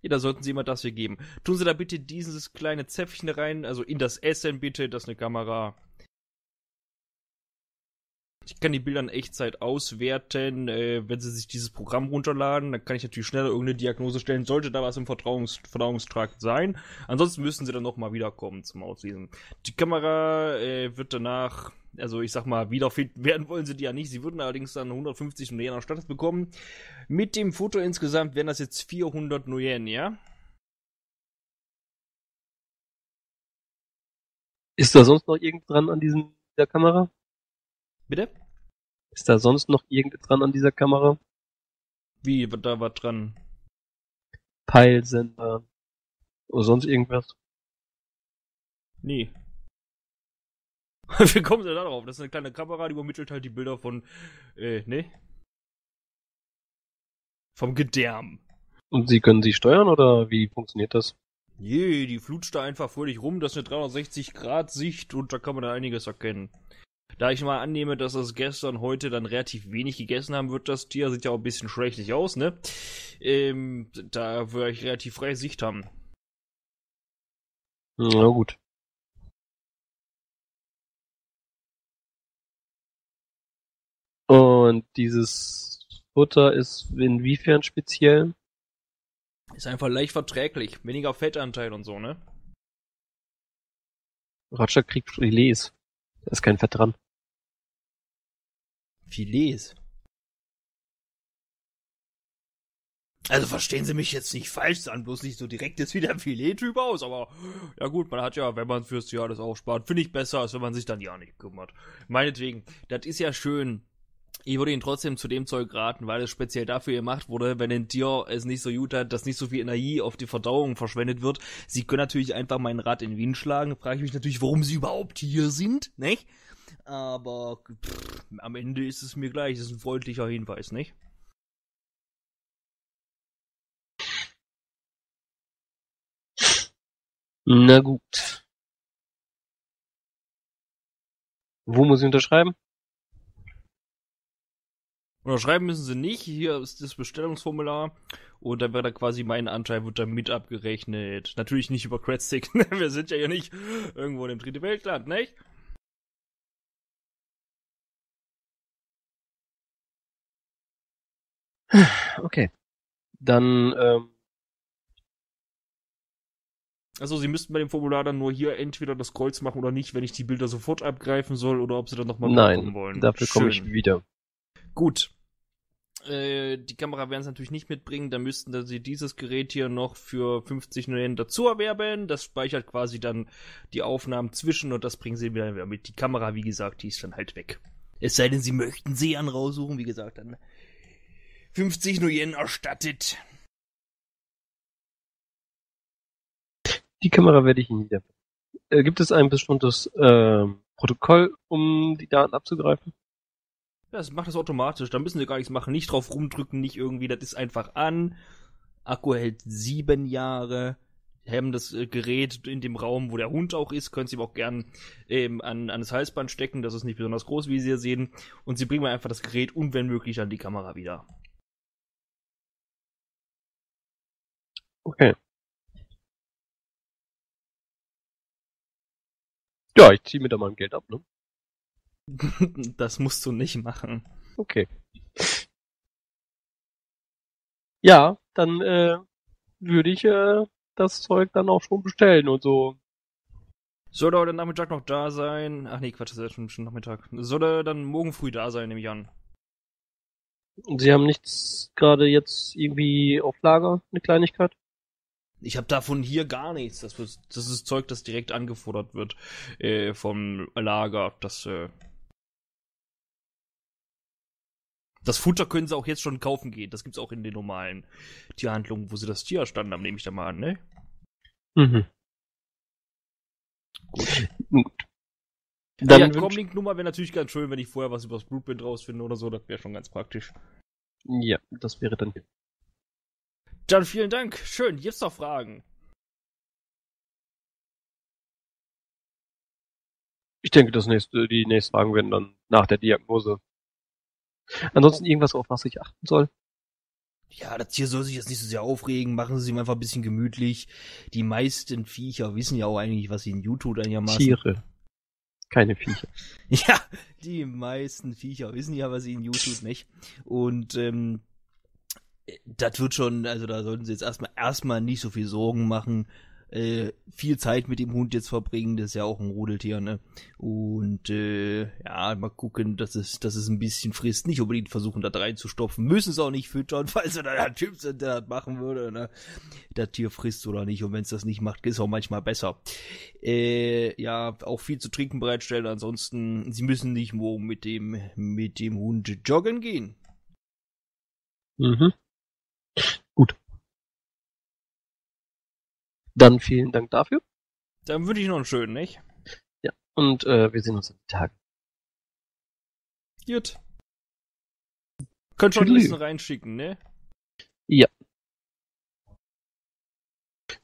Ja, da sollten Sie immer das hier geben. Tun Sie da bitte dieses kleine Zäpfchen rein, also in das Essen bitte, das ist eine Kamera. Ich kann die Bilder in Echtzeit auswerten, wenn Sie sich dieses Programm runterladen, dann kann ich natürlich schneller irgendeine Diagnose stellen, sollte da was im Verdauungstrakt sein. Ansonsten müssen Sie dann nochmal wiederkommen zum Auslesen. Die Kamera wird danach... Also ich sag mal, wiederfinden werden wollen sie die ja nicht. Sie würden allerdings dann 150 Nuyen anstatt bekommen. Mit dem Foto insgesamt wären das jetzt 400 Nuyen, ja? Ist da sonst noch irgendwas dran an dieser Kamera? Bitte? Ist da sonst noch irgendwas dran an dieser Kamera? Wie, da war dran? Peilsender. Oder sonst irgendwas? Nee. Wie kommen Sie da drauf? Das ist eine kleine Kamera, die übermittelt halt die Bilder von, ne? Vom Gedärm. Und Sie können sie steuern, oder wie funktioniert das? Nee, die flutscht da einfach völlig rum. Das ist eine 360-Grad-Sicht und da kann man dann einiges erkennen. Da ich mal annehme, dass das gestern, heute dann relativ wenig gegessen haben wird, das Tier sieht ja auch ein bisschen schwächlich aus, ne? Da würde ich relativ freie Sicht haben. Na gut. Und dieses Futter ist inwiefern speziell? Ist einfach leicht verträglich. Weniger Fettanteil und so, ne? Ratscha kriegt Filets. Da ist kein Fett dran. Filets? Also verstehen Sie mich jetzt nicht falsch, sahen bloß nicht so direkt jetzt wie der Filet-Typ aus, aber ja gut, man hat ja, wenn man fürs Jahr das aufspart, finde ich besser, als wenn man sich dann ja nicht kümmert. Meinetwegen, das ist ja schön. Ich würde Ihnen trotzdem zu dem Zeug raten, weil es speziell dafür gemacht wurde, wenn ein Tier es nicht so gut hat, dass nicht so viel Energie auf die Verdauung verschwendet wird. Sie können natürlich einfach meinen Rat in den Wind schlagen. Frage ich mich natürlich, warum Sie überhaupt hier sind, nicht? Aber am Ende ist es mir gleich. Das ist ein freundlicher Hinweis, nicht? Na gut. Wo muss ich unterschreiben? Unterschreiben müssen Sie nicht. Hier ist das Bestellungsformular. Und dann wird da quasi mein Anteil wird da mit abgerechnet. Natürlich nicht über Credstick. Wir sind ja hier nicht irgendwo in dem dritten Weltland, nicht? Okay. Dann, Also Sie müssten bei dem Formular dann nur hier entweder das Kreuz machen oder nicht, wenn ich die Bilder sofort abgreifen soll oder ob Sie dann nochmal gucken wollen. Nein, dafür komme ich wieder. Gut. Die Kamera werden es natürlich nicht mitbringen, dann müssten dann Sie dieses Gerät hier noch für 50 Yen dazu erwerben. Das speichert quasi dann die Aufnahmen zwischen und das bringen Sie dann wieder mit. Die Kamera, wie gesagt, die ist dann halt weg. Es sei denn, Sie möchten sie an raussuchen, wie gesagt, dann 50 Yen erstattet. Die Kamera werde ich Ihnen wieder. Gibt es ein bestimmtes Protokoll, um die Daten abzugreifen? Das macht das automatisch, da müssen Sie gar nichts machen. Nicht drauf rumdrücken, nicht irgendwie, das ist einfach an. Akku hält 7 Jahre. Haben das Gerät in dem Raum, wo der Hund auch ist, können Sie ihm auch gern an das Halsband stecken, das ist nicht besonders groß, wie Sie hier sehen. Und Sie bringen einfach das Gerät und wenn möglich an die Kamera wieder. Okay. Ja, ich ziehe mir da mein Geld ab, ne? Das musst du nicht machen. Okay. Ja, dann würde ich das Zeug dann auch schon bestellen und so. Sollte heute Nachmittag noch da sein? Ach nee, Quatsch, das ist ja schon Nachmittag. Sollte dann morgen früh da sein, nehme ich an. Und Sie haben nichts gerade jetzt irgendwie auf Lager, eine Kleinigkeit? Ich habe davon hier gar nichts. Das ist Zeug, das direkt angefordert wird vom Lager. Das Futter können Sie auch jetzt schon kaufen gehen. Das gibt's auch in den normalen Tierhandlungen, wo Sie das Tier erstanden haben, nehme ich da mal an, ne? Mhm. Gut. Dann ja, Comlink-Nummer wäre natürlich ganz schön, wenn ich vorher was über das Blueprint rausfinde oder so. Das wäre schon ganz praktisch. Ja, das wäre dann... Dann vielen Dank. Schön, gibt's noch Fragen? Ich denke, die nächsten Fragen werden dann nach der Diagnose. Ansonsten irgendwas, auf was ich achten soll? Ja, das Tier soll sich jetzt nicht so sehr aufregen. Machen Sie es ihm einfach ein bisschen gemütlich. Die meisten Viecher wissen ja auch eigentlich, was ihnen gut tut einigermaßen. Tiere. Keine Viecher. Ja, die meisten Viecher wissen ja, was ihnen gut tut, nicht? Und, das wird schon, also da sollten Sie jetzt erstmal nicht so viel Sorgen machen, viel Zeit mit dem Hund jetzt verbringen, das ist ja auch ein Rudeltier, ne? Und ja, mal gucken, dass es ein bisschen frisst, nicht unbedingt versuchen, da reinzustopfen, müssen es auch nicht füttern, falls er da der Typ sind, der das machen würde, ne? Das Tier frisst oder nicht und wenn es das nicht macht, ist auch manchmal besser. Ja, auch viel zu trinken bereitstellen, ansonsten, Sie müssen nicht morgen mit dem Hund joggen gehen. Mhm. Gut. Dann vielen Dank dafür. Dann wünsche ich noch einen schönen, nicht? Ja, und wir sehen uns am Tag. Gut. Könnt schon die Listen reinschicken, ne? Ja.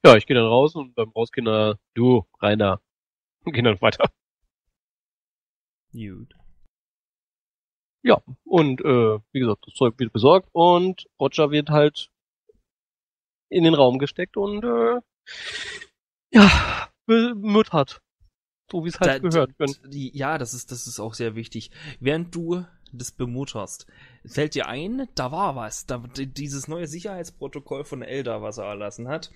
Ja, ich gehe dann raus und beim Rausgehen, du, Rainer, und gehen dann weiter. Gut. Ja, und wie gesagt, das Zeug wird besorgt und Roger wird halt in den Raum gesteckt und ja, bemüttert. So wie es halt gehört. Ja, das ist auch sehr wichtig. Während du das bemutterst, fällt dir ein, da war was. Dieses neue Sicherheitsprotokoll von Elder, was er erlassen hat,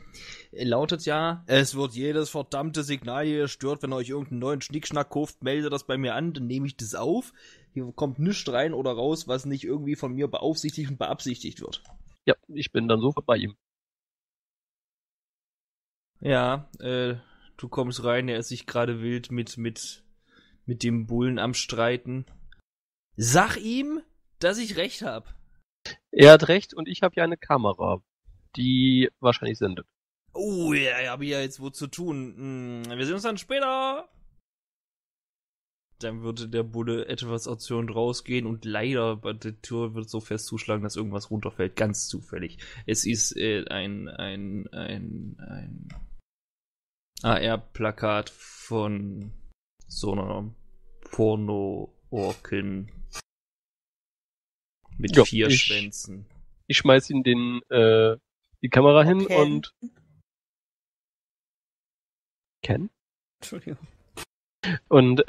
lautet ja, es wird jedes verdammte Signal hier gestört, wenn euch irgendeinen neuen Schnickschnack kauft, melde das bei mir an, dann nehme ich das auf. Hier kommt nichts rein oder raus, was nicht irgendwie von mir beaufsichtigt und beabsichtigt wird. Ja, ich bin dann sofort bei ihm. Ja, du kommst rein, er ist sich gerade wild mit dem Bullen am Streiten. Sag ihm, dass ich recht habe. Er hat recht und ich habe ja eine Kamera, die wahrscheinlich sendet. Oh, ja, ich habe ja jetzt wo zu tun. Wir sehen uns dann später. Dann würde der Bulle etwas erzürnt rausgehen und leider bei der Tür wird so fest zuschlagen, dass irgendwas runterfällt. Ganz zufällig. Es ist ein AR-Plakat von so einer Porno-Orkin mit 4 Schwänzen. Ich schmeiß ihm die Kamera hin und... Ken? Entschuldigung. Und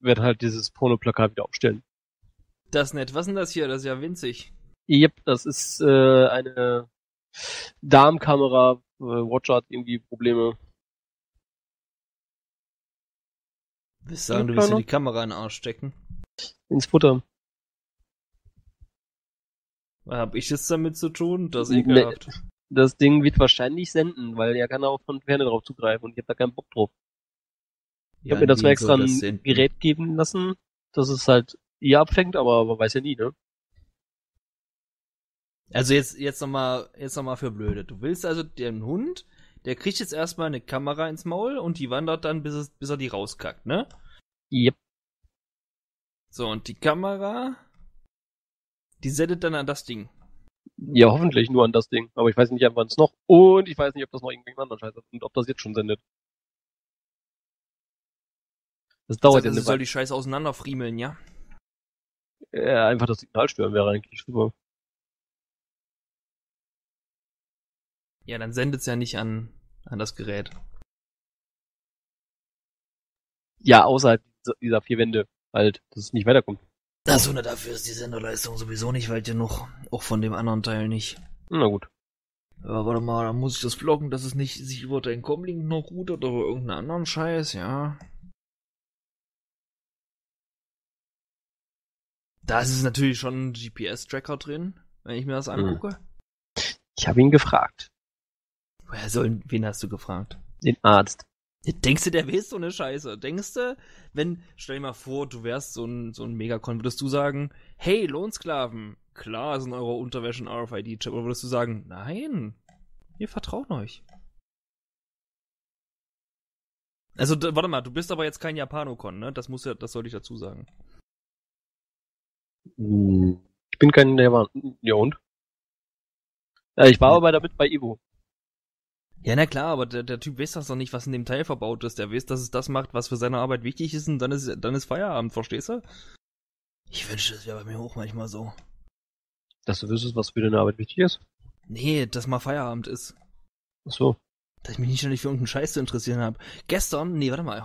werde halt dieses Porno-Plakat wieder aufstellen. Das ist nett. Was ist denn das hier? Das ist ja winzig. Jep, das ist eine Darmkamera. Roger hat irgendwie Probleme. Willst sagen, du willst ja die Kamera in den Arsch stecken? Ins Futter. Hab ich jetzt damit zu tun? Das ist ekelhaft. Nee, das Ding wird wahrscheinlich senden, weil er kann auch von Ferne drauf zugreifen und ich hab da keinen Bock drauf. Ich hab mir dazu extra ein Gerät geben lassen, dass es halt abfängt, aber man weiß ja nie, ne? Also jetzt nochmal für Blöde. Du willst also den Hund... Der kriegt jetzt erstmal eine Kamera ins Maul und die wandert dann, bis er die rauskackt, ne? Yep. So, und die Kamera, die sendet dann an das Ding. Ja, hoffentlich nur an das Ding. Aber ich weiß nicht, wann es noch... Und ich weiß nicht, ob das noch irgendjemand anderen scheiße und ob das jetzt schon sendet. Das dauert ja nicht. Soll die Scheiße auseinanderfriemeln, ja? Ja, einfach das Signal stören wäre eigentlich super. Ja, dann sendet es ja nicht an das Gerät. Ja, außerhalb dieser 4 Wände halt, dass es nicht weiterkommt. Achso, na, dafür ist die Senderleistung sowieso nicht weit genug. Auch von dem anderen Teil nicht. Na gut. Aber warte mal, dann muss ich das blocken, dass es nicht sich über deinen Comlink noch routet oder irgendeinen anderen Scheiß, ja. Da ist natürlich schon ein GPS-Tracker drin, wenn ich mir das angucke. Ich habe ihn gefragt. Wen hast du gefragt? Den Arzt. Denkst du, der weiß so eine Scheiße? Denkst du, stell dir mal vor, du wärst so ein Megacon, würdest du sagen, hey, Lohnsklaven, klar sind eure Unterwäsche ein RFID-Chip, oder würdest du sagen, nein, wir vertrauen euch. Also, warte mal, du bist aber jetzt kein Japanokon, ne? Das sollte ich dazu sagen. Ich bin kein Japan, ja und? Ich war aber damit bei Ivo. Ja, na klar, aber der Typ weiß das noch nicht, was in dem Teil verbaut ist. Der weiß, dass es das macht, was für seine Arbeit wichtig ist und dann ist Feierabend, verstehst du? Ich wünschte, das wäre bei mir auch manchmal so. Dass du wüsstest, was für deine Arbeit wichtig ist? Nee, dass mal Feierabend ist. Ach so. Dass ich mich nicht ständig für irgendeinen Scheiß zu interessieren habe.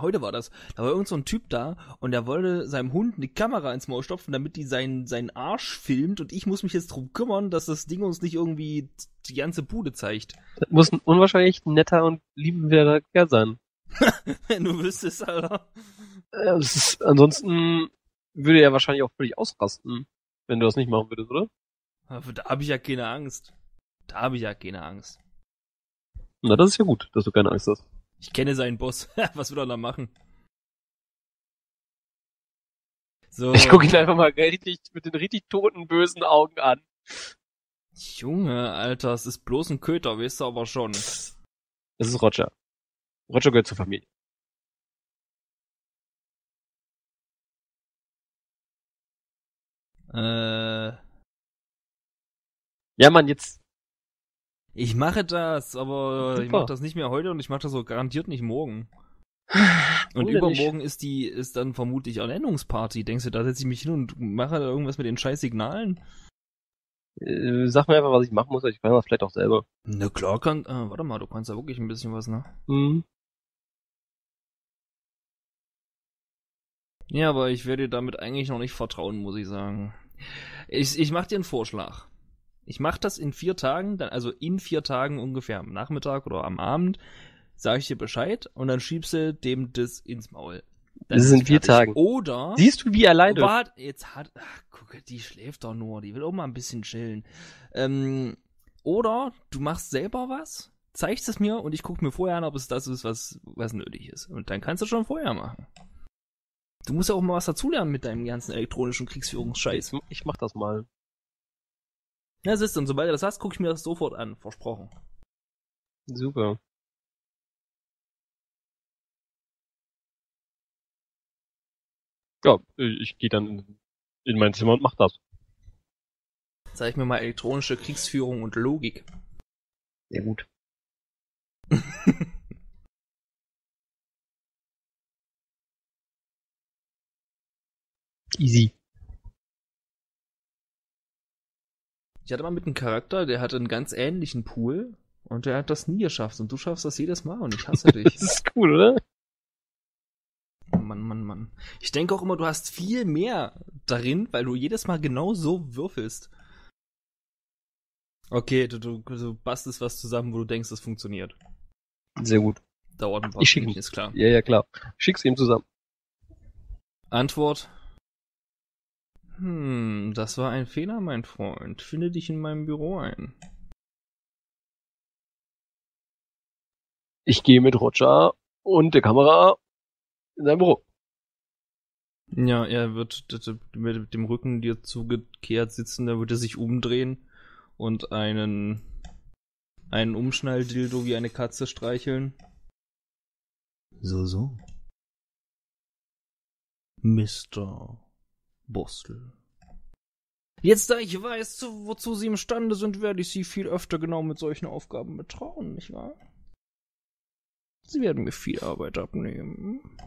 Heute war das. Da war irgend so ein Typ da und der wollte seinem Hund eine Kamera ins Maul stopfen, damit die seinen Arsch filmt und ich muss mich jetzt drum kümmern, dass das Ding uns nicht irgendwie die ganze Bude zeigt. Das muss ein unwahrscheinlich netter und liebenswerter Kerl sein. Wenn du wüsstest, Alter. Ansonsten würde er wahrscheinlich auch völlig ausrasten, wenn du das nicht machen würdest, oder? Aber da habe ich ja keine Angst. Na, das ist ja gut, dass du keine Angst hast. Ich kenne seinen Boss. Was will er da machen? So. Ich gucke ihn einfach mal mit den richtig toten, bösen Augen an. Junge, Alter, es ist bloß ein Köter, weißt du aber schon. Es ist Roger. Roger gehört zur Familie. Ja, Mann, jetzt... Ich mache das, aber super. Ich mache das nicht mehr heute und ich mache das auch garantiert nicht morgen. Und übermorgen ist dann vermutlich Ernennungsparty. Denkst du, da setze ich mich hin und mache da irgendwas mit den scheiß Signalen? Sag mir einfach, was ich machen muss, ich kann das vielleicht auch selber. Na klar, warte mal, du kannst da wirklich ein bisschen was, ne? Mhm. Ja, aber ich werde dir damit eigentlich noch nicht vertrauen, muss ich sagen. Ich mache dir einen Vorschlag. Ich mache das in 4 Tagen, also in 4 Tagen ungefähr am Nachmittag oder am Abend, sage ich dir Bescheid und dann schiebst du dem das ins Maul. Das sind 4 Tage. Oder... Siehst du, wie er leidet? Ach, guck, die schläft doch nur, die will auch mal ein bisschen chillen. Oder du machst selber was, zeigst es mir und ich gucke mir vorher an, ob es das ist, was nötig ist. Und dann kannst du schon vorher machen. Du musst ja auch mal was dazulernen mit deinem ganzen elektronischen Kriegsführungsscheiß. Ich mach das mal. Ja, siehst du, und sobald du das hast, gucke ich mir das sofort an. Versprochen. Super. Ja, ich gehe dann in mein Zimmer und mach das. Zeig mir mal elektronische Kriegsführung und Logik. Sehr gut. Easy. Ich hatte mal mit einem Charakter, der hatte einen ganz ähnlichen Pool und der hat das nie geschafft und du schaffst das jedes Mal und ich hasse dich. Das ist cool, oder? Mann. Ich denke auch immer, du hast viel mehr darin, weil du jedes Mal genau so würfelst. Okay, du bastelst was zusammen, wo du denkst, das funktioniert. Sehr gut. Dauert ein paar Minuten, ist klar. Ja, klar. Schick's ihm zusammen. Antwort. Das war ein Fehler, mein Freund. Finde dich in meinem Büro ein. Ich gehe mit Roger und der Kamera in sein Büro. Ja, er wird mit dem Rücken dir zugekehrt sitzen, da wird er sich umdrehen und einen Umschnalldildo wie eine Katze streicheln. So. Mr. Bostel. Jetzt, da ich weiß, wozu sie imstande sind, werde ich sie viel öfter genau mit solchen Aufgaben betrauen, nicht wahr? Sie werden mir viel Arbeit abnehmen.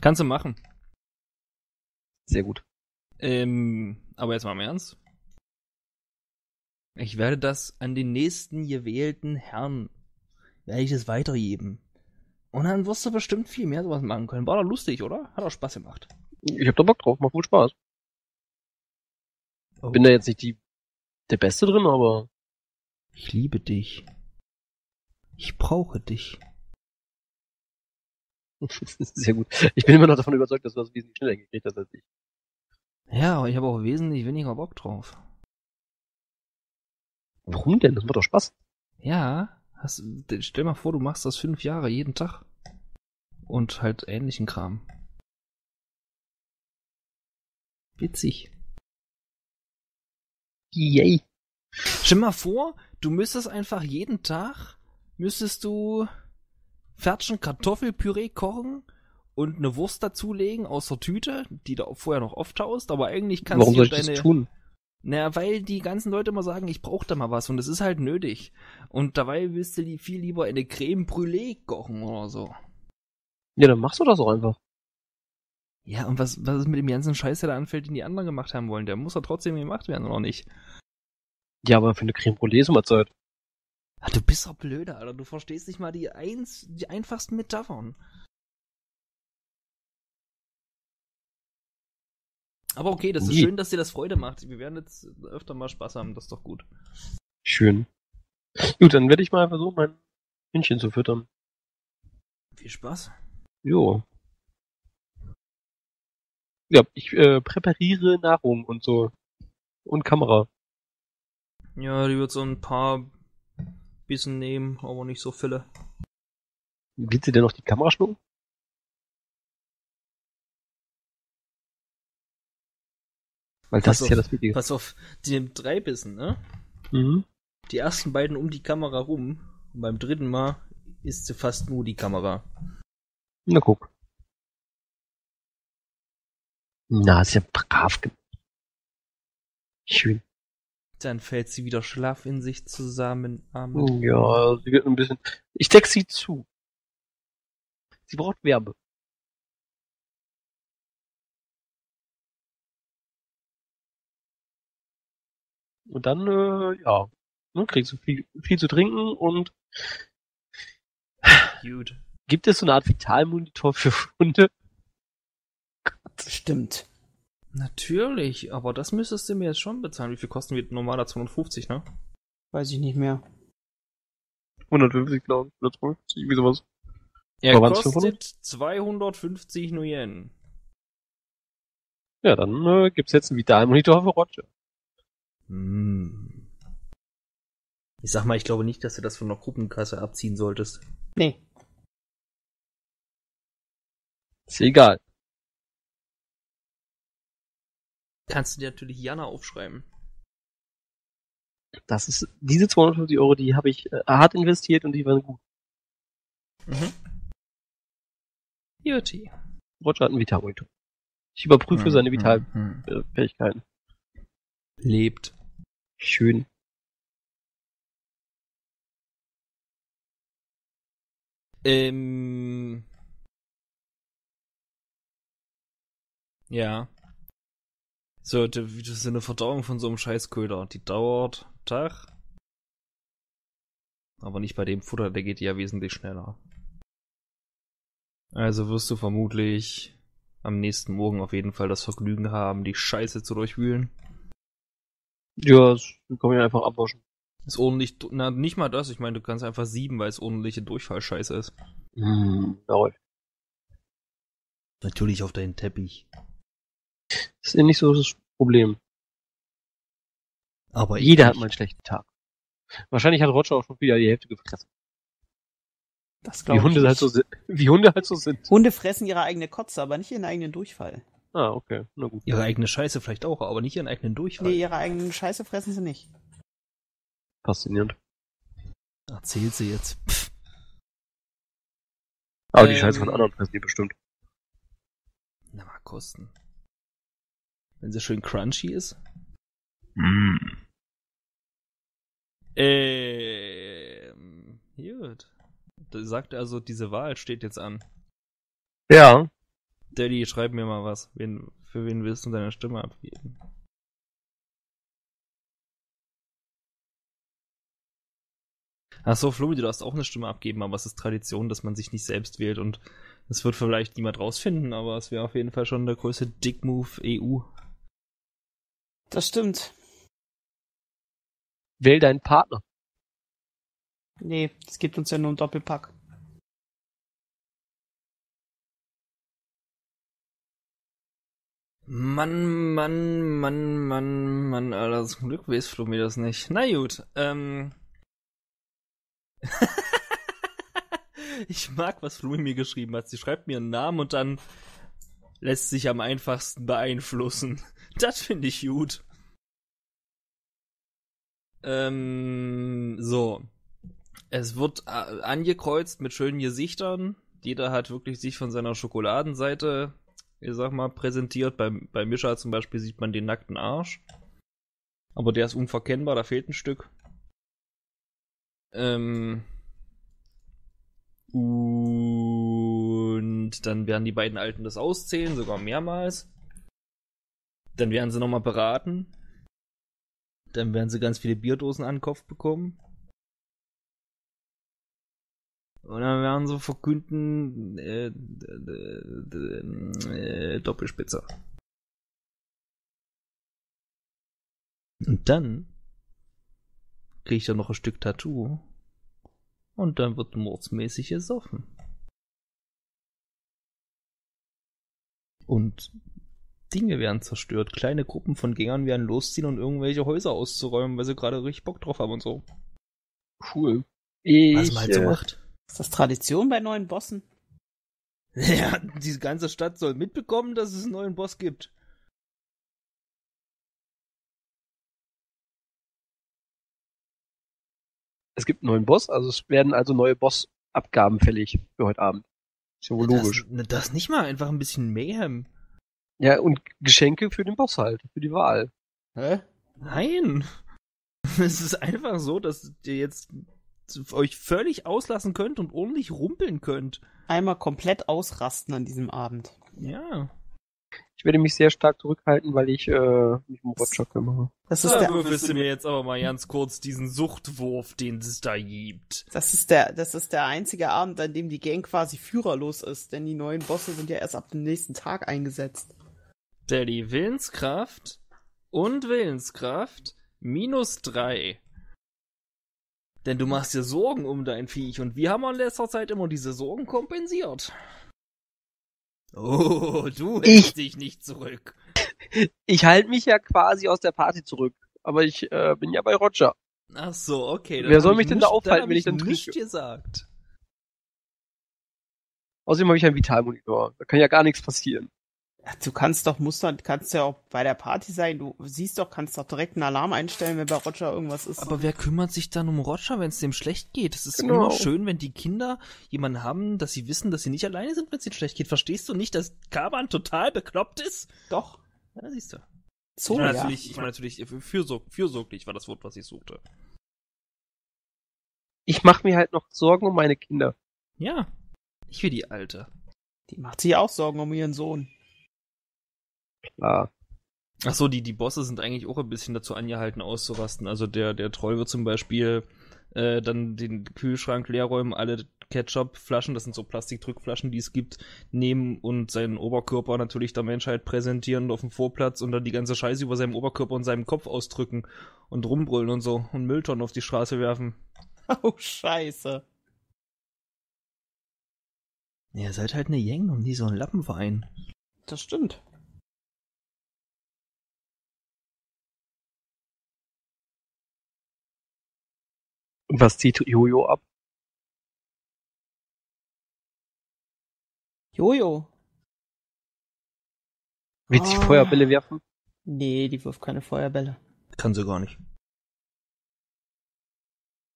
Kannst du machen. Sehr gut. Aber jetzt mal im Ernst. Ich werde das an den nächsten gewählten Herrn, werde ich das weitergeben. Und dann wirst du bestimmt viel mehr sowas machen können. War doch lustig, oder? Hat auch Spaß gemacht. Ich hab da Bock drauf, macht wohl Spaß. Oh. Bin da jetzt nicht der Beste drin, aber... Ich liebe dich. Ich brauche dich. Sehr gut. Ich bin immer noch davon überzeugt, dass du das wesentlich schneller gekriegt hast als ich. Ja, aber ich habe auch wesentlich weniger Bock drauf. Warum denn? Das macht doch Spaß. Ja, stell mal vor, du machst das 5 Jahre jeden Tag. Und halt ähnlichen Kram. Witzig. Yay. Stell mal vor, du müsstest einfach jeden Tag... Müsstest du Fertchen Kartoffelpüree kochen und eine Wurst dazulegen aus der Tüte, die du vorher noch auftaust, aber eigentlich kannst Warum du soll ich das tun? Naja, weil die ganzen Leute immer sagen, ich brauche da mal was und es ist halt nötig. Und dabei willst du viel lieber eine Creme Brûlée kochen oder so. Ja, dann machst du das auch einfach. Ja, und was ist mit dem ganzen Scheiß, der da anfällt, den die anderen gemacht haben wollen? Der muss ja trotzdem gemacht werden, oder nicht? Ja, aber für eine Creme Brûlée ist immer Zeit. Ach, du bist doch blöder, Alter. Du verstehst nicht mal die einfachsten Metaphern. Aber okay, das ist schön, dass dir das Freude macht. Wir werden jetzt öfter mal Spaß haben, das ist doch gut. Schön. Gut, dann werde ich mal versuchen, mein Hündchen zu füttern. Viel Spaß. Jo. Ja, ich präpariere Nahrung und so. Und Kamera. Ja, die wird so ein paar... Bisschen nehmen, aber nicht so viele. Willst du denn noch die Kamera schlucken? Weil das ist ja das Wichtige. Pass auf, die nimmt 3 Bissen, ne? Mhm. Die ersten beiden um die Kamera rum. Und beim dritten Mal isst sie fast nur die Kamera. Na guck. Na, ist ja brav. Schön. Dann fällt sie wieder schlaff in sich zusammen. Amen. Ja, sie wird ein bisschen... Ich decke sie zu. Sie braucht Wärme. Und dann, ja, ne, kriegst du viel zu trinken und gut. Gibt es so eine Art Vitalmonitor für Hunde? Stimmt. Natürlich, aber das müsstest du mir jetzt schon bezahlen. Wie viel kosten wir normaler 250, ne? Weiß ich nicht mehr. 150, glaube ich, oder 250, irgendwie sowas. Er kostet 250 New Yen. Ja, dann gibt's jetzt einen Vitalmonitor für Roger. Hm. Ich sag mal, ich glaube nicht, dass du das von der Gruppenkasse abziehen solltest. Nee. Ist egal. Kannst du dir natürlich Jana aufschreiben. Das ist, diese 250 Euro, die habe ich hart investiert und die waren gut. Mhm. Juti. Roger hat einen Vitalmonitor. Ich überprüfe seine Vitalfähigkeiten. Lebt. Schön. Ja. So, das ist eine Verdauung von so einem Scheißköder. Die dauert einen Tag. Aber nicht bei dem Futter, der geht ja wesentlich schneller. Also wirst du vermutlich am nächsten Morgen auf jeden Fall das Vergnügen haben, die Scheiße zu durchwühlen. Ja, das kann man ja einfach abwaschen. Ist ordentlich, na nicht mal das, ich meine, du kannst einfach sieben, weil es ordentliche Durchfallscheiße ist. Jawohl. Natürlich auf deinen Teppich. Das ist nicht so das Problem. Aber jeder hat mal einen schlechten Tag. Wahrscheinlich hat Roger auch schon wieder die Hälfte gefressen. Das glaube ich. Wie Hunde halt so sind. Hunde fressen ihre eigene Kotze, aber nicht ihren eigenen Durchfall. Ah, okay. Na gut. Ihre eigene Scheiße vielleicht auch, aber nicht ihren eigenen Durchfall. Nee, ihre eigenen Scheiße fressen sie nicht. Faszinierend. Erzählt sie jetzt. Pff. Aber die Scheiße von anderen fressen die bestimmt. Na, mal kosten. Wenn sie schön crunchy ist. Gut. Da sagt also, diese Wahl steht jetzt an. Ja. Daddy, schreib mir mal was. Für wen willst du deine Stimme abgeben? Achso, Flummi, du darfst auch eine Stimme abgeben, aber es ist Tradition, dass man sich nicht selbst wählt und es wird vielleicht niemand rausfinden, aber es wäre auf jeden Fall schon der größte Dickmove EU. Das stimmt. Wähl deinen Partner. Nee, das gibt uns ja nur einen Doppelpack. Mann, Alter, zum Glück weiß Flummi das nicht. Na gut, Ich mag, was Flummi mir geschrieben hat. Sie schreibt mir einen Namen und dann lässt sich am einfachsten beeinflussen. Das finde ich gut. So. Es wird angekreuzt mit schönen Gesichtern. Jeder hat wirklich sich von seiner Schokoladenseite, ich sag mal, präsentiert. Bei Mischa zum Beispiel sieht man den nackten Arsch. Aber der ist unverkennbar, da fehlt ein Stück. Und dann werden die beiden Alten das auszählen, sogar mehrmals. Dann werden sie nochmal beraten. Dann werden sie ganz viele Bierdosen an den Kopf bekommen. Und dann werden sie verkünden, Doppelspitzer. Und dann kriege ich dann noch ein Stück Tattoo. Und dann wird mordsmäßig gesoffen. Und Dinge werden zerstört. Kleine Gruppen von Gängern werden losziehen und irgendwelche Häuser auszuräumen, weil sie gerade richtig Bock drauf haben und so. Cool. Was man halt so macht. Ist das Tradition bei neuen Bossen? Ja, die ganze Stadt soll mitbekommen, dass es einen neuen Boss gibt. Es gibt einen neuen Boss, also es werden also neue Bossabgaben fällig für heute Abend. Ist ja wohl logisch. Das nicht mal, einfach ein bisschen Mayhem. Ja, und Geschenke für den Boss halt, für die Wahl. Hä? Nein! Es ist einfach so, dass ihr jetzt euch völlig auslassen könnt und ordentlich rumpeln könnt. Einmal komplett ausrasten an diesem Abend. Ja. Ich werde mich sehr stark zurückhalten, weil ich mich um Roger kümmere. Das ist ja, du wirst mir jetzt aber mal ganz kurz diesen Suchtwurf, den es da gibt. Das ist der einzige Abend, an dem die Gang quasi führerlos ist, denn die neuen Bosse sind ja erst ab dem nächsten Tag eingesetzt. Daddy, Willenskraft und Willenskraft -3. Denn du machst dir Sorgen um dein Viech und wir haben in letzter Zeit immer diese Sorgen kompensiert. Oh, du hältst dich nicht zurück. Ich halte mich ja quasi aus der Party zurück, aber ich bin ja bei Roger. Ach so, okay. Wer soll mich denn da aufhalten, wenn ich dann trinke? Gesagt. Außerdem habe ich einen Vitalmonitor, da kann ja gar nichts passieren. Ach, du kannst ja auch bei der Party sein, du siehst doch, kannst doch direkt einen Alarm einstellen, wenn bei Roger irgendwas ist. Aber wer kümmert sich dann um Roger, wenn es dem schlecht geht? Es ist immer schön, wenn die Kinder jemanden haben, dass sie wissen, dass sie nicht alleine sind, wenn es ihnen schlecht geht. Verstehst du nicht, dass Kaban total bekloppt ist? Doch. Ja, siehst du. So, ich meine natürlich fürsorglich war das Wort, was ich suchte. Ich mache mir halt noch Sorgen um meine Kinder. Ja, ich will die Alte. Die macht sich auch Sorgen um ihren Sohn. Klar. Ach so, die Bosse sind eigentlich auch ein bisschen dazu angehalten, auszurasten. Also der Troll wird zum Beispiel dann den Kühlschrank leerräumen, alle Ketchup-Flaschen, das sind so Plastikdrückflaschen, die es gibt, nehmen und seinen Oberkörper natürlich der Menschheit präsentieren auf dem Vorplatz und dann die ganze Scheiße über seinem Oberkörper und seinem Kopf ausdrücken und rumbrüllen und so und Mülltonnen auf die Straße werfen. Oh, Scheiße. Ja, ihr seid halt eine Gang und nie so ein Lappenverein. Das stimmt. Was zieht Jojo ab? Jojo? Will sie Feuerbälle werfen? Nee, die wirft keine Feuerbälle. Kann sie gar nicht.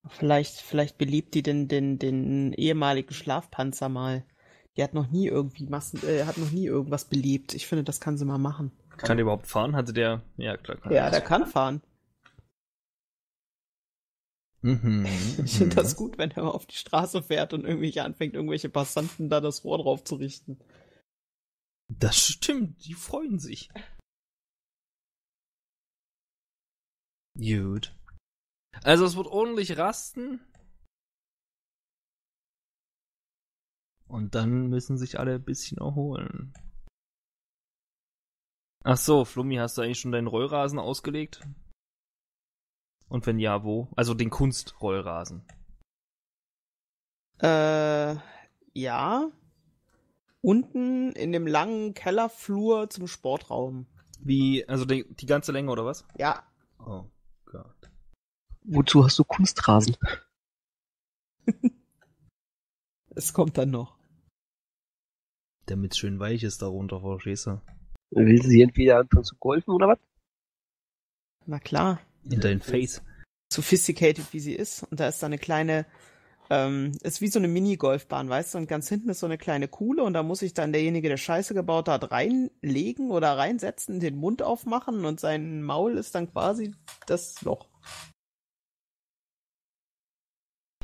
Vielleicht beliebt die den ehemaligen Schlafpanzer mal. Die hat noch nie irgendwas beliebt. Ich finde, das kann sie mal machen. Kann der überhaupt fahren? Hatte der? Ja, klar. Der kann fahren. Ich finde das gut, wenn er mal auf die Straße fährt und irgendwie anfängt, irgendwelche Passanten da das Rohr drauf zu richten. Das stimmt, die freuen sich. Gut. Also es wird ordentlich rasten. Und dann müssen sich alle ein bisschen erholen. Ach so, Flummi, hast du eigentlich schon deinen Rollrasen ausgelegt? Und wenn ja, wo? Also den Kunstrollrasen. Ja. Unten in dem langen Kellerflur zum Sportraum. Wie, also die ganze Länge oder was? Ja. Oh Gott. Wozu hast du Kunstrasen? Es kommt dann noch. Damit es schön weich ist darunter, verstehst du? Will sie entweder anfangen zu golfen oder was? Na klar. In dein Face. Sophisticated, wie sie ist. Und da ist da eine kleine, ist wie so eine Mini-Golfbahn, weißt du? Und ganz hinten ist so eine kleine Kuhle und da muss sich dann derjenige, der Scheiße gebaut hat, reinlegen oder reinsetzen, den Mund aufmachen und sein Maul ist dann quasi das Loch.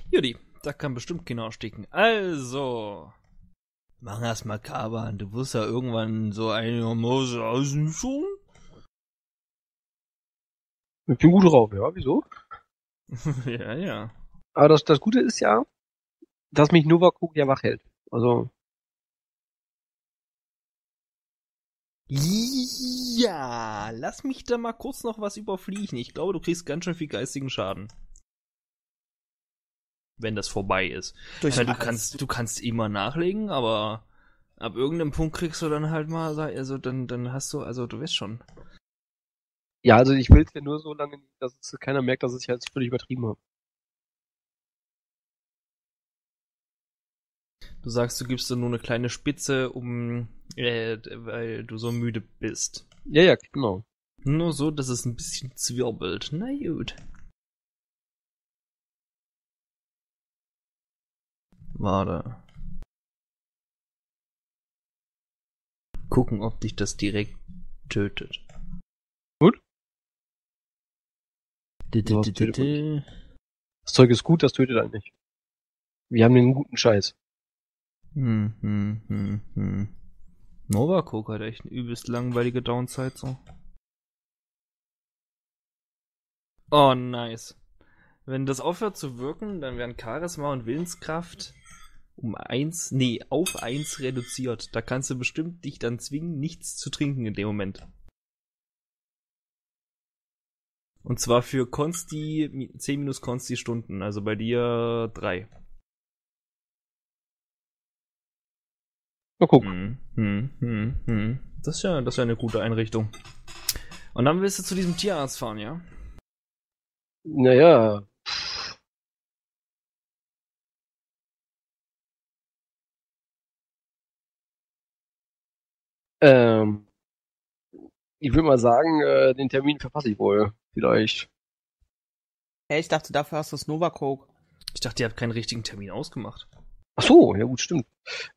Judy, da kann bestimmt keiner ersticken. Also, mach erst mal Kaban. Du wirst ja irgendwann so eine Mose aussuchen. Ich bin gut drauf, ja, wieso? Ja. Aber das Gute ist ja, dass mich Novakuk ja wach hält. Also. Ja, lass mich da mal kurz noch was überfliegen. Ich glaube, du kriegst ganz schön viel geistigen Schaden. Wenn das vorbei ist. Durch meine, du kannst immer nachlegen, aber ab irgendeinem Punkt kriegst du dann halt mal, also dann hast du, also du weißt schon. Ja, also ich will es ja nur so lange, dass es keiner merkt, dass ich halt völlig übertrieben habe. Du sagst, du gibst dir nur eine kleine Spitze, weil du so müde bist. Ja, genau. Nur so, dass es ein bisschen zwirbelt. Na gut. Warte. Gucken, ob dich das direkt tötet. Das Zeug ist gut, das tötet halt nicht. Wir haben den guten Scheiß. Novacoke hat echt eine übelst langweilige Downzeit so. Oh, nice. Wenn das aufhört zu wirken, dann werden Charisma und Willenskraft auf 1 reduziert. Da kannst du bestimmt dich dann zwingen, nichts zu trinken in dem Moment. Und zwar für Consti, 10 minus Consti Stunden, also bei dir 3. Na guck. Das ist ja eine gute Einrichtung. Und dann willst du zu diesem Tierarzt fahren, ja? Naja. Ich würde mal sagen, den Termin verpasse ich wohl. Vielleicht. Hey, ich dachte, dafür hast du das Novacoke. Ich dachte, ihr habt keinen richtigen Termin ausgemacht. Ach so, ja gut, stimmt.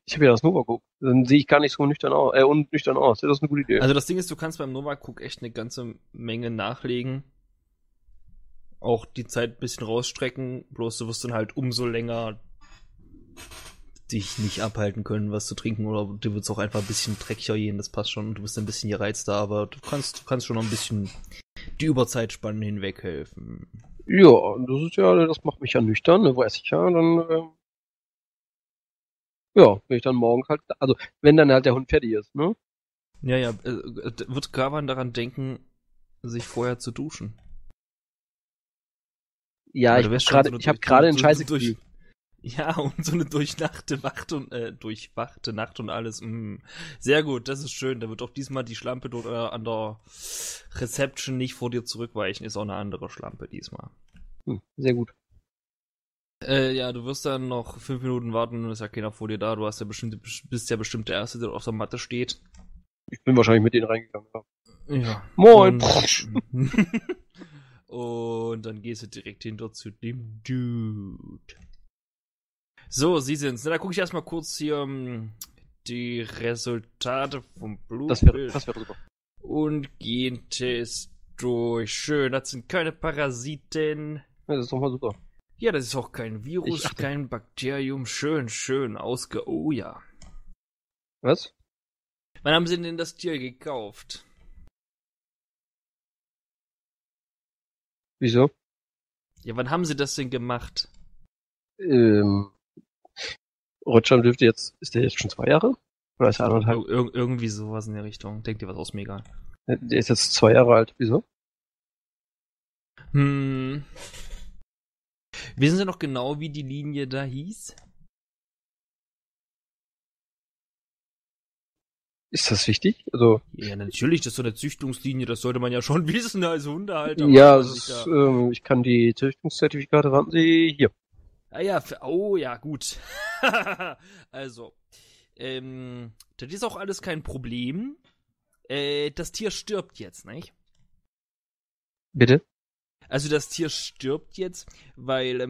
Ich habe ja das Novacoke. Dann sehe ich gar nicht so unnüchtern aus. Das ist eine gute Idee. Also das Ding ist, du kannst beim Novacoke echt eine ganze Menge nachlegen. Auch die Zeit ein bisschen rausstrecken. Bloß du wirst dann halt umso länger dich nicht abhalten können, was zu trinken. Oder du wirst auch einfach ein bisschen dreckiger gehen. Das passt schon. Du bist ein bisschen gereizter, aber du kannst schon noch ein bisschen die Überzeitspannen hinweghelfen. Ja, das macht mich ja nüchtern, ne, weiß ich ja, dann, wenn ich dann morgen halt, also, wenn dann halt der Hund fertig ist, ne? Ja, wird Gavan daran denken, sich vorher zu duschen? Ja, oder ich hab gerade einen Scheiße durch. Ja, und so eine durchwachte Nacht und alles. Sehr gut, das ist schön. Da wird auch diesmal die Schlampe dort an der Reception nicht vor dir zurückweichen. Ist auch eine andere Schlampe diesmal. Sehr gut. Du wirst dann noch 5 Minuten warten und ist ja keiner vor dir da. Du hast ja bist ja bestimmt der Erste, der auf der Matte steht. Ich bin wahrscheinlich mit denen reingegangen. Ja. Moin! Und dann gehst du direkt hinter zu dem Dude. So, Sie sind's. Na, da gucke ich erstmal kurz hier die Resultate vom Blutbild. Das wäre super. Und Gentest durch. Schön, das sind keine Parasiten. Ja, das ist doch mal super. Ja, das ist auch kein Virus, kein Bakterium. Schön Oh ja. Was? Wann haben Sie denn das Tier gekauft? Wieso? Ja, wann haben Sie das denn gemacht? Rotscham dürfte jetzt, ist der jetzt schon 2 Jahre? Oder ist er 1,5? Irgendwie sowas in der Richtung. Denk dir was aus, mega. Der ist jetzt 2 Jahre alt, wieso? Wissen Sie noch genau, wie die Linie da hieß? Ist das wichtig? Also, ja, natürlich, das ist so eine Züchtungslinie, das sollte man ja schon wissen als Hundehalter. Ja, ich kann die Züchtungszertifikate, warten Sie, hier. Ah ja, gut. Also, das ist auch alles kein Problem. Das Tier stirbt jetzt, nicht? Bitte? Also das Tier stirbt jetzt, weil,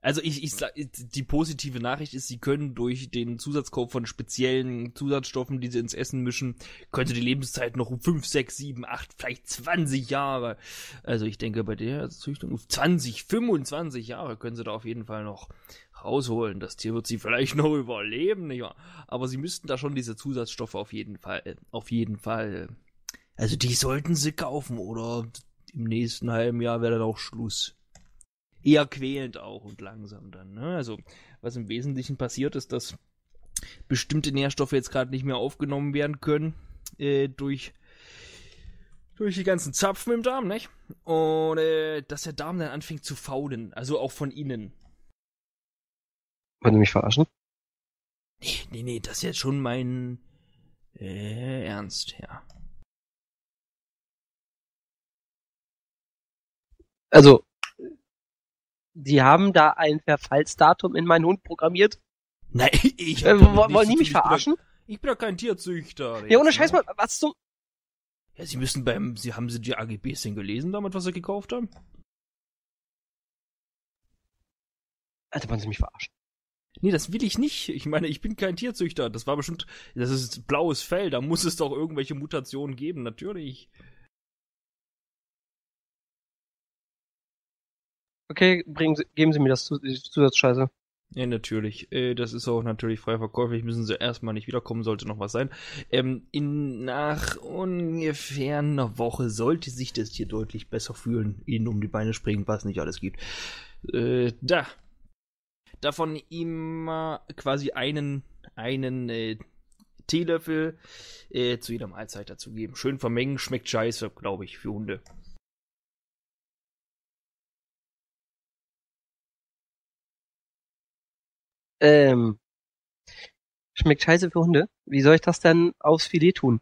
also ich sag, die positive Nachricht ist, sie können durch den Zusatzkauf von speziellen Zusatzstoffen, die sie ins Essen mischen, könnte die Lebenszeit noch um 5, 6, 7, 8, vielleicht 20 Jahre. Also ich denke, bei der Züchtung auf 20, 25 Jahre können sie da auf jeden Fall noch rausholen. Das Tier wird sie vielleicht noch überleben, nicht wahr? Aber sie müssten da schon diese Zusatzstoffe auf jeden Fall. Also die sollten sie kaufen, oder im nächsten halben Jahr wäre dann auch Schluss. Eher quälend auch und langsam dann. Ne? Also, was im Wesentlichen passiert ist, dass bestimmte Nährstoffe jetzt gerade nicht mehr aufgenommen werden können durch die ganzen Zapfen im Darm, nicht? Und dass der Darm dann anfängt zu faulen, also auch von innen. Wollen Sie mich verarschen? Nee, das ist jetzt schon mein Ernst, ja. Also, Sie haben da ein Verfallsdatum in meinen Hund programmiert? Nein, ich... wollen die mich verarschen? Ich bin doch kein Tierzüchter. Ja, ohne Scheiß mal, was zum... Ja, Sie müssen haben Sie die AGBs denn gelesen damit, was Sie gekauft haben? Alter, wollen Sie mich verarschen? Nee, das will ich nicht. Ich meine, ich bin kein Tierzüchter. Das war bestimmt... Das ist blaues Fell, da muss es doch irgendwelche Mutationen geben, natürlich. Okay, geben Sie mir das die Zusatzscheiße. Ja, natürlich. Das ist auch natürlich frei verkäuflich. Müssen Sie erstmal nicht wiederkommen, sollte noch was sein. Nach ungefähr einer Woche sollte sich das hier deutlich besser fühlen. Ihnen um die Beine springen, was nicht alles gibt. Davon immer quasi einen Teelöffel zu jeder Mahlzeit dazu geben. Schön vermengen, schmeckt scheiße, glaube ich, für Hunde. Schmeckt scheiße für Hunde? Wie soll ich das denn aufs Filet tun?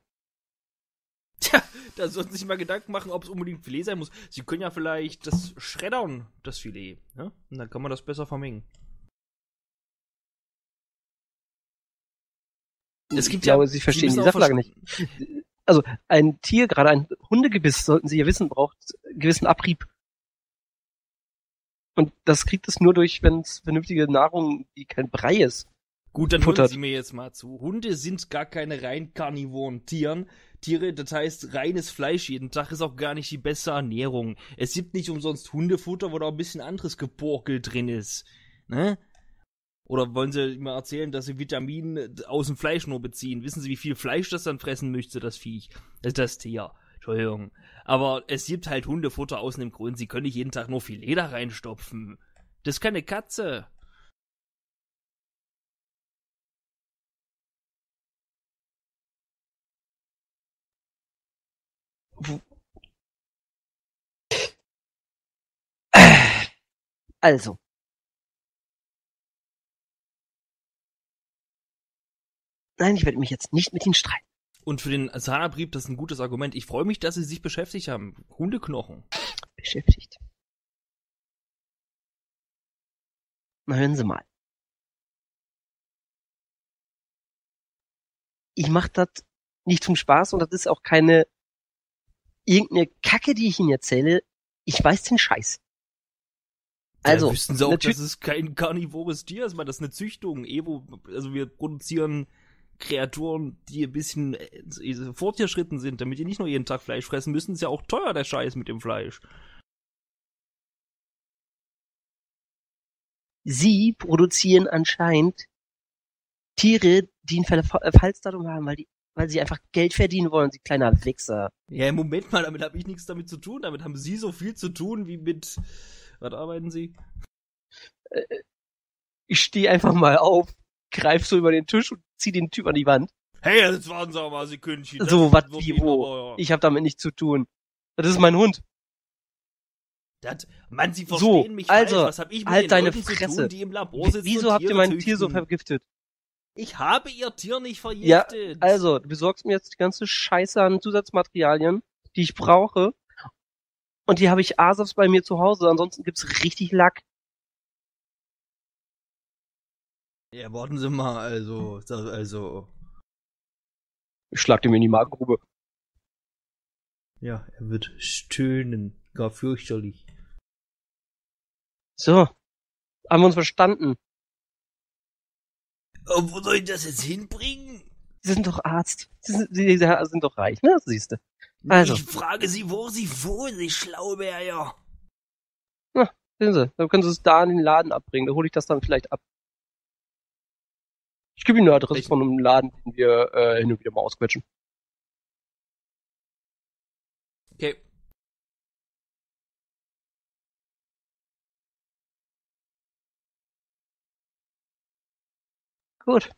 Tja, da sollten Sie sich mal Gedanken machen, ob es unbedingt Filet sein muss. Sie können ja vielleicht das schreddern, das Filet. Ne? Und dann kann man das besser vermengen. Es gibt ja, Sie verstehen die Sachlage nicht. Also, ein Tier, gerade ein Hundegebiss, sollten Sie ja wissen, braucht einen gewissen Abrieb. Und das kriegt es nur durch, wenn es vernünftige Nahrung, die kein Brei ist. Gut, dann hören Sie mir jetzt mal zu. Hunde sind gar keine rein karnivoren Tiere, das heißt, reines Fleisch jeden Tag ist auch gar nicht die beste Ernährung. Es gibt nicht umsonst Hundefutter, wo da ein bisschen anderes Geporkel drin ist. Ne? Oder wollen Sie mal erzählen, dass Sie Vitamine aus dem Fleisch nur beziehen? Wissen Sie, wie viel Fleisch das dann fressen möchte, das Viech? Das Tier. Entschuldigung. Aber es gibt halt Hundefutter aus dem Grund. Sie können nicht jeden Tag nur Filet da reinstopfen. Das ist keine Katze. Also. Nein, ich werde mich jetzt nicht mit Ihnen streiten. Und für den Zahnabrieb, das ist ein gutes Argument. Ich freue mich, dass Sie sich beschäftigt haben. Hundeknochen. Beschäftigt. Na, hören Sie mal. Ich mache das nicht zum Spaß und das ist auch keine irgendeine Kacke, die ich Ihnen erzähle. Ich weiß den Scheiß. Also, wüssten Sie auch, dass es kein karnivores Tier ist. Man, das ist eine Züchtung. Also wir produzieren Kreaturen, die ein bisschen fortgeschritten sind, damit die nicht nur jeden Tag Fleisch fressen müssen, ist ja auch teuer, der Scheiß mit dem Fleisch. Sie produzieren anscheinend Tiere, die ein Verfallsdatum haben, weil sie einfach Geld verdienen wollen, sie kleiner Wichser. Ja, Moment mal, damit habe ich nichts damit zu tun, damit haben Sie so viel zu tun, wie mit... Was arbeiten Sie? Ich stehe einfach mal auf, greif so über den Tisch und zieh den Typ an die Wand. Hey, jetzt warten Sie mal, Sie können nicht. So, was wie wo? Aber, ja. Ich hab damit nichts zu tun. Das ist mein Hund. Das, Mann, Sie verstehen so, mich falsch. Also, was hab ich mit halt den Leuten zu tun, die im Labor sitzen? Wieso habt ihr mein Tier so vergiftet? Ich habe Ihr Tier nicht vergiftet. Ja, also, du besorgst mir jetzt die ganze Scheiße an Zusatzmaterialien, die ich brauche. Und die habe ich ASAPs bei mir zu Hause, ansonsten gibt's richtig Lack. Ja, warten Sie mal, also. Ich schlag dem in die Magengrube. Ja, er wird stöhnen, gar fürchterlich. So, haben wir uns verstanden. Und wo soll ich das jetzt hinbringen? Sie sind doch Arzt. Sie sind doch reich, ne? Siehste. Also. Ich frage Sie, wo Sie wohnen, Sie Schlauberger. Na, sehen Sie, dann können Sie es da in den Laden abbringen. Da hole ich das dann vielleicht ab. Ich gebe Ihnen eine Adresse von einem Laden, den wir hin und wieder mal ausquetschen. Okay. Gut.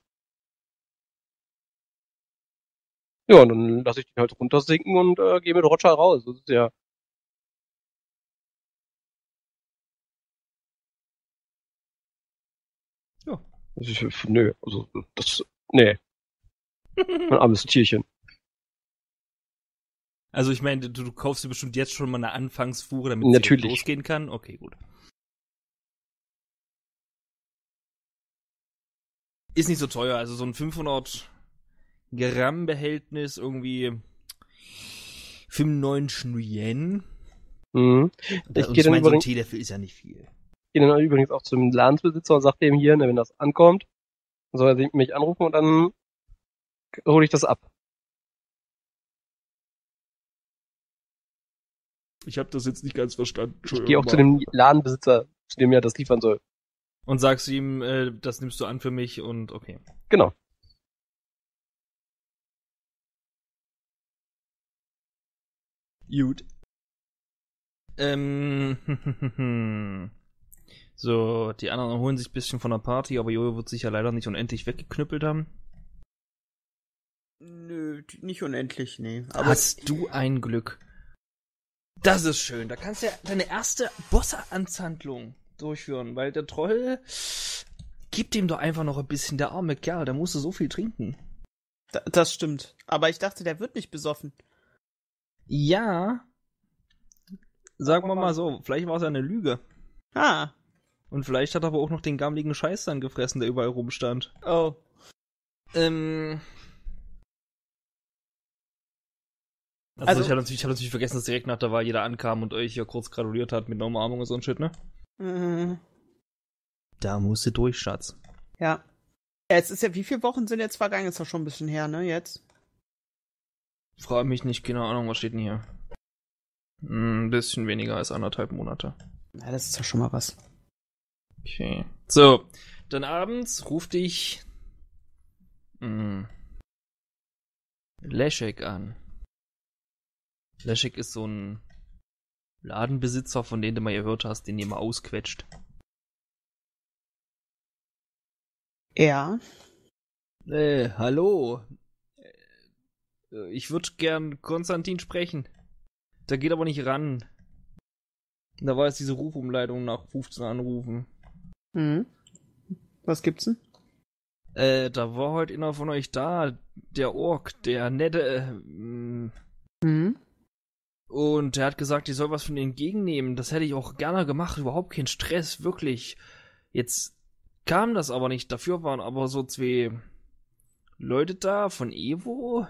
Ja, und dann lasse ich den halt runtersinken und gehe mit Roger raus. Das ist ja... Ja. Nö, also das... Nee. Mein armes Tierchen. Also ich meine, du kaufst dir bestimmt jetzt schon mal eine Anfangsfuhre, damit es losgehen kann? Okay, gut. Ist nicht so teuer, also so ein 500... Gramm-Behältnis irgendwie 95 Yen. Mhm. Ich meine, so ein Teelöffel ist ja nicht viel. Ich gehe dann übrigens auch zum Ladenbesitzer und sage dem hier, wenn das ankommt, soll er mich anrufen und dann hole ich das ab. Ich habe das jetzt nicht ganz verstanden. Ich gehe auch zu dem Ladenbesitzer, zu dem er das liefern soll. Und sagst ihm, das nimmst du an für mich und okay. Genau. Gut. So, die anderen erholen sich ein bisschen von der Party, aber Jojo wird sich ja leider nicht unendlich weggeknüppelt haben. Nö, nicht unendlich, nee. Aber hast du ein Glück. Das ist schön, da kannst du ja deine erste Bosse-Amtshandlung durchführen, weil der Troll gibt ihm doch einfach noch ein bisschen, der arme Kerl, der musste so viel trinken. Das stimmt, aber ich dachte, der wird nicht besoffen. Ja, sagen wir mal so, vielleicht war es ja eine Lüge. Ah. Und vielleicht hat er aber auch noch den gammeligen Scheiß dann gefressen, der überall rumstand. Oh. Also ich hab natürlich vergessen, dass direkt nach der Wahl jeder ankam und euch ja kurz gratuliert hat mit einer Umarmung und so ein Shit, ne? Mhm. Da musst du durch, Schatz. Ja. Es ist ja, wie viele Wochen sind jetzt vergangen? Ist doch schon ein bisschen her, ne, jetzt? Frag mich nicht, keine Ahnung, was steht denn hier? Ein bisschen weniger als 1,5 Monate. Na, das ist doch schon mal was. Okay. So, dann abends ruft dich Leszek an. Leszek ist so ein Ladenbesitzer, von dem du mal gehört hast, den ihr mal ausquetscht. Ja. Hallo. Ich würde gern Konstantin sprechen. Da geht aber nicht ran. Da war jetzt diese Rufumleitung nach 15 Anrufen. Mhm. Was gibt's denn? Da war heute einer von euch da. Der Ork, der nette. Mhm. Und er hat gesagt, ich soll was von denen entgegennehmen. Das hätte ich auch gerne gemacht. Überhaupt kein Stress, wirklich. Jetzt kam das aber nicht. Dafür waren aber so 2 Leute da von Evo.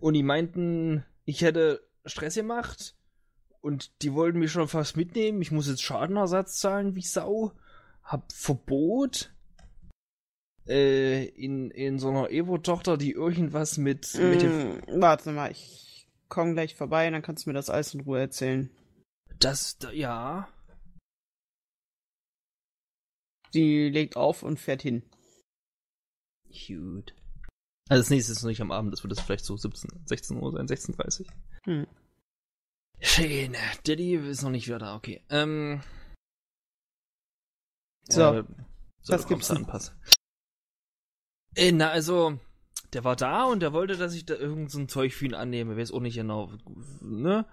Und die meinten, ich hätte Stress gemacht. Und die wollten mich schon fast mitnehmen. Ich muss jetzt Schadenersatz zahlen wie Sau. Hab Verbot. In so einer Evo-Tochter, die irgendwas mit dem... Warte mal, ich komm gleich vorbei und dann kannst du mir das alles in Ruhe erzählen. Ja. Die legt auf und fährt hin. Gut. Also das nächste ist noch nicht am Abend, das wird das vielleicht so 16 Uhr sein, 16:30 Uhr. Hm. Schön. Daddy ist noch nicht wieder da, okay. So was gibt's denn? Na, also... Der war da und der wollte, dass ich da irgend so ein Zeug für ihn annehme. Weiß auch nicht genau, ne?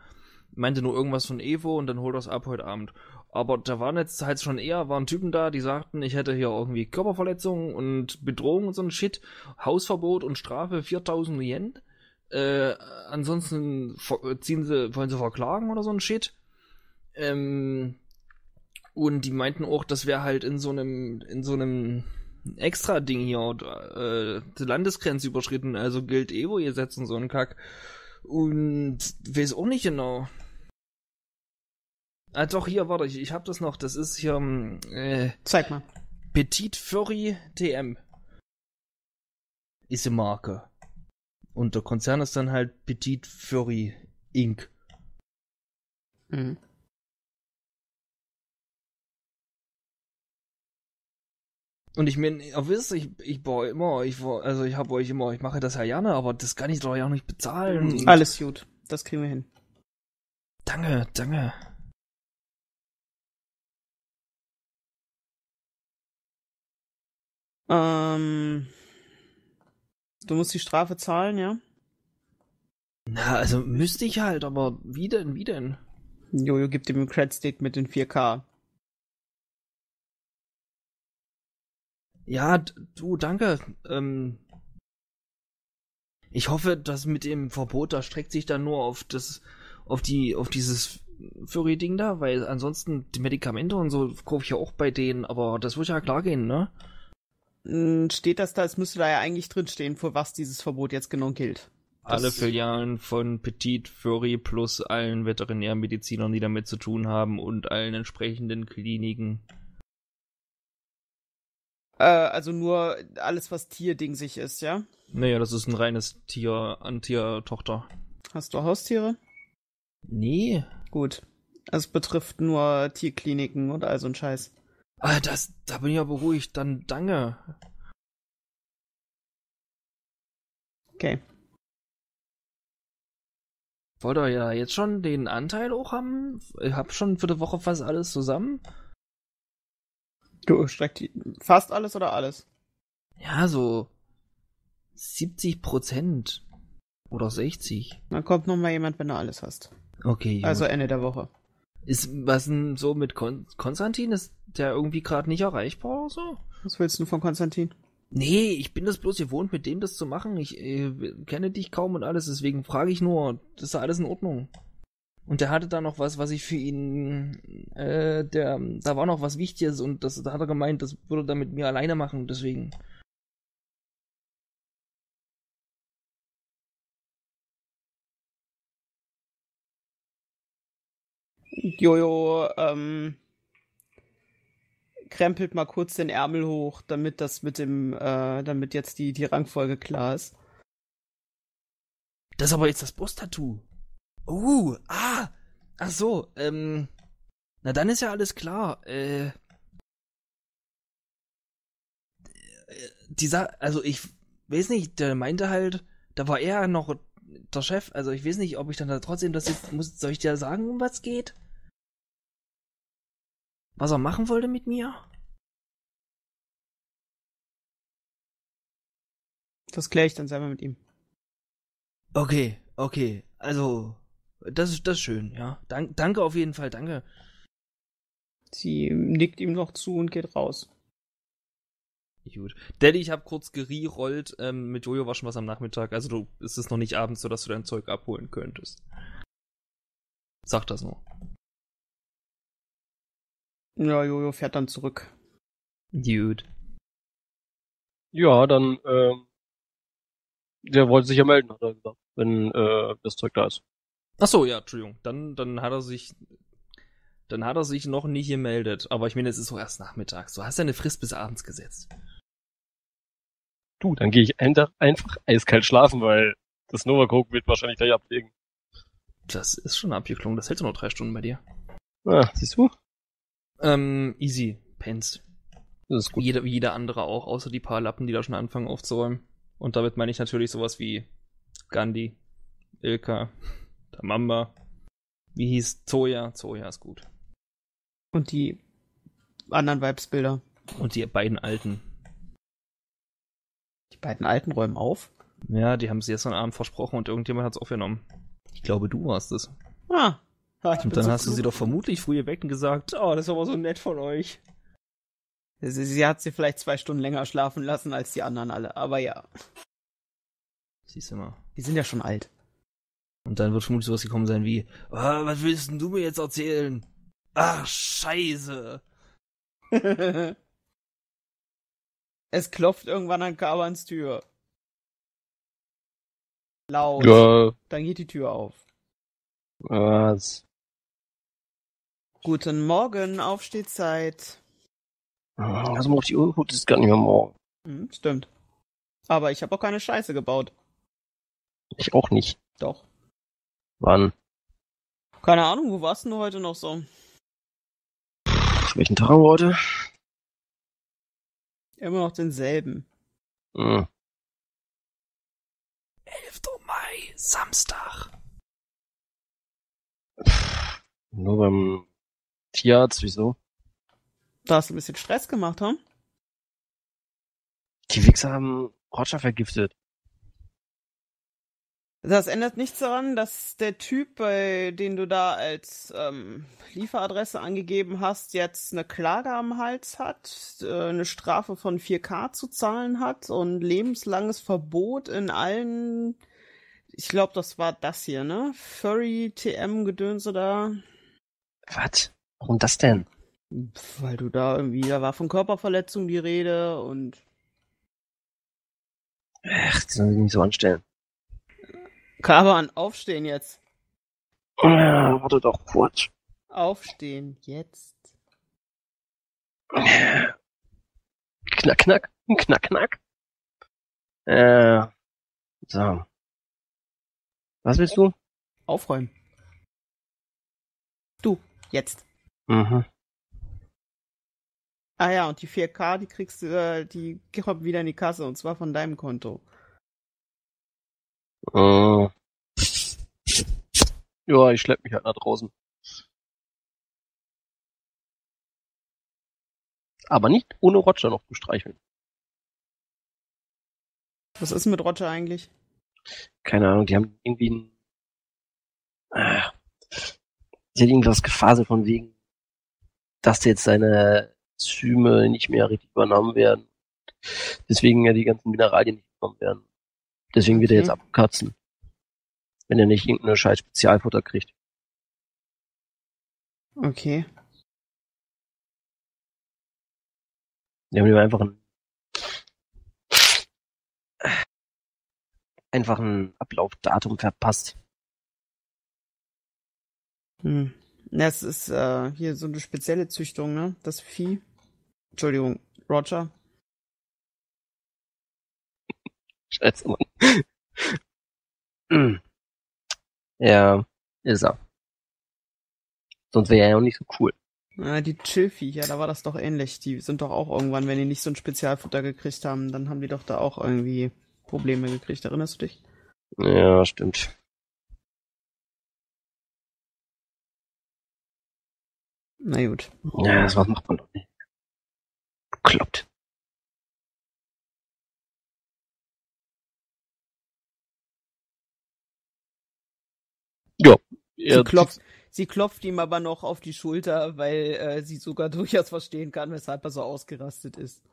Meinte nur irgendwas von Evo und dann holt das ab heute Abend. Aber da waren jetzt halt schon eher, waren Typen da, die sagten, ich hätte hier irgendwie Körperverletzungen und Bedrohung und so ein Shit. Hausverbot und Strafe 4000 Yen. Ansonsten wollen sie verklagen oder so ein Shit. Und die meinten auch, das wäre halt in so einem extra Ding hier, die Landesgrenze überschritten, also gilt Evo-Gesetz und so ein Kack. Und weiß auch nicht genau. Ah doch, hier, warte, ich hab das noch, das ist hier, zeig mal. Petit Furry TM. Ist die Marke. Und der Konzern ist dann halt Petit Furry Inc. Mhm. Und ich meine, ihr wisst, ich hab euch immer, ich mache das ja gerne, aber das kann ich doch ja auch nicht bezahlen. Alles gut, das kriegen wir hin. Danke. Du musst die Strafe zahlen, ja? Na, also müsste ich halt, aber wie denn? Jojo gibt ihm einen Credstick mit den 4K. Ja, du, danke. Ich hoffe, dass mit dem Verbot, da streckt sich dann nur auf dieses Furry-Ding da, weil ansonsten die Medikamente und so kaufe ich ja auch bei denen, aber das wird ja klar gehen, ne? Steht das da, es müsste da ja eigentlich drinstehen, für was dieses Verbot jetzt genau gilt. Alle Filialen von Petit Furry plus allen Veterinärmedizinern, die damit zu tun haben und allen entsprechenden Kliniken. Also nur alles, was Tierding sich ist, ja? Naja, das ist ein reines Tier-Tochter. Hast du Haustiere? Nee. Gut. Es betrifft nur Tierkliniken und all so ein Scheiß. Ah, da bin ich ja beruhigt. Dann danke. Okay. Wollt ihr ja jetzt schon den Anteil auch haben? Ich hab schon für die Woche fast alles zusammen. Du streckst fast alles oder alles? Ja, so 70% oder 60%. Dann kommt nochmal jemand, wenn du alles hast. Okay. Also gut. Ende der Woche. Ist was denn so mit Konstantin? Ist der irgendwie gerade nicht erreichbar oder so? Was willst du von Konstantin? Nee, ich bin das bloß gewohnt, mit dem das zu machen. Ich kenne dich kaum und alles, deswegen frage ich nur, ist da alles in Ordnung? Und der hatte da noch was ich für ihn, da war noch was Wichtiges und da hat er gemeint, das würde er mit mir alleine machen, deswegen. Jojo, krempelt mal kurz den Ärmel hoch, damit das mit dem, damit jetzt die Rangfolge klar ist. Das ist aber jetzt das Brusttattoo. Ach so, na dann ist ja alles klar, also ich weiß nicht, der meinte halt, da war er noch der Chef, also ich weiß nicht, ob ich dann da trotzdem das jetzt, soll ich dir sagen, um was geht? Was er machen wollte mit mir? Das kläre ich dann selber mit ihm. Okay. Also, das ist schön, ja. Danke auf jeden Fall, danke. Sie nickt ihm noch zu und geht raus. Gut. Daddy, ich habe kurz gerollt. Mit Jojo war schon was am Nachmittag. Also, es ist noch nicht abends, sodass du dein Zeug abholen könntest. Sag das nur. Ja, Jojo fährt dann zurück. Dude. Ja, dann, der wollte sich ja melden, hat er gesagt, wenn, das Zeug da ist. Ach so, ja, Entschuldigung. Dann hat er sich noch nicht gemeldet. Aber ich meine, es ist so erst nachmittags. Du hast ja eine Frist bis abends gesetzt. Du, dann gehe ich einfach eiskalt schlafen, weil das Novacoke wird wahrscheinlich gleich ablegen. Das ist schon abgeklungen. Das hält ja noch 3 Stunden bei dir. Ah, siehst du? Easy, pennst. Das ist gut. Wie jeder andere auch, außer die paar Lappen, die da schon anfangen aufzuräumen. Und damit meine ich natürlich sowas wie Gandhi, Ilka, Tamamba, wie hieß Zoya ist gut. Und die anderen Weibsbilder. Und die beiden Alten. Die beiden Alten räumen auf? Ja, die haben sie gestern Abend versprochen und irgendjemand hat es aufgenommen. Ich glaube, du warst es. Ah. Und dann hast du sie doch vermutlich früher weg und gesagt, oh, das ist aber so nett von euch. Sie hat sie vielleicht 2 Stunden länger schlafen lassen als die anderen alle, aber ja. Siehst du mal. Die sind ja schon alt. Und dann wird vermutlich sowas gekommen sein wie, oh, was willst denn du mir jetzt erzählen? Ach, scheiße. Es klopft irgendwann an Kabans Tür. Laut. Ja. Dann geht die Tür auf. Was? Guten Morgen, Aufstehzeit. Also macht die Uhr gut, ist gar nicht mehr morgen. Stimmt. Aber ich habe auch keine Scheiße gebaut. Ich auch nicht. Doch. Wann? Keine Ahnung, wo warst du heute noch so? Welchen Tag haben wir heute? Immer noch denselben. 11. Mai, Samstag. Nur beim Tierarzt, wieso? Da hast du ein bisschen Stress gemacht, hm? Die Wichser haben Roger vergiftet. Das ändert nichts daran, dass der Typ, bei den du da als Lieferadresse angegeben hast, jetzt eine Klage am Hals hat, eine Strafe von 4.000 zu zahlen hat und lebenslanges Verbot in allen, ich glaube, das war das hier, ne? Furry-TM-Gedönse da. Was? Warum das denn? Weil du da irgendwie, da war von Körperverletzung die Rede und... Ach, das soll ich nicht so anstellen. Kaban, aufstehen jetzt. Ja, warte doch kurz. Aufstehen, jetzt. Knack, knack, knack, knack. So. Was willst du? Aufräumen. Du, jetzt. Mhm. Ah ja, und die 4K, die kriegst du, die kommt wieder in die Kasse, und zwar von deinem Konto. Ja, ich schlepp mich halt nach draußen. Aber nicht ohne Roger noch zu streicheln. Was ist mit Roger eigentlich? Keine Ahnung, die haben irgendwie ein... Die hat irgendwas gefaselt von wegen, dass jetzt seine Enzyme nicht mehr richtig übernommen werden. Deswegen ja die ganzen Mineralien nicht übernommen werden. Deswegen wird er jetzt abkatzen. Wenn er nicht irgendeine scheiß Spezialfutter kriegt. Okay. Die haben ihm einfach ein Ablaufdatum verpasst. Hm. Das ist hier so eine spezielle Züchtung, ne? Das Vieh. Entschuldigung, Roger. Scheiße, Mann. Ja, ist er. Sonst wäre er ja auch nicht so cool. Na, die Chillviecher, da war das doch ähnlich. Die sind doch auch irgendwann, wenn die nicht so ein Spezialfutter gekriegt haben, dann haben die doch da auch irgendwie Probleme gekriegt. Erinnerst du dich? Ja, stimmt. Na gut. Ja, das macht man doch nicht. Kloppt. Ja. Sie klopft ihm aber noch auf die Schulter, weil sie sogar durchaus verstehen kann, weshalb er so ausgerastet ist.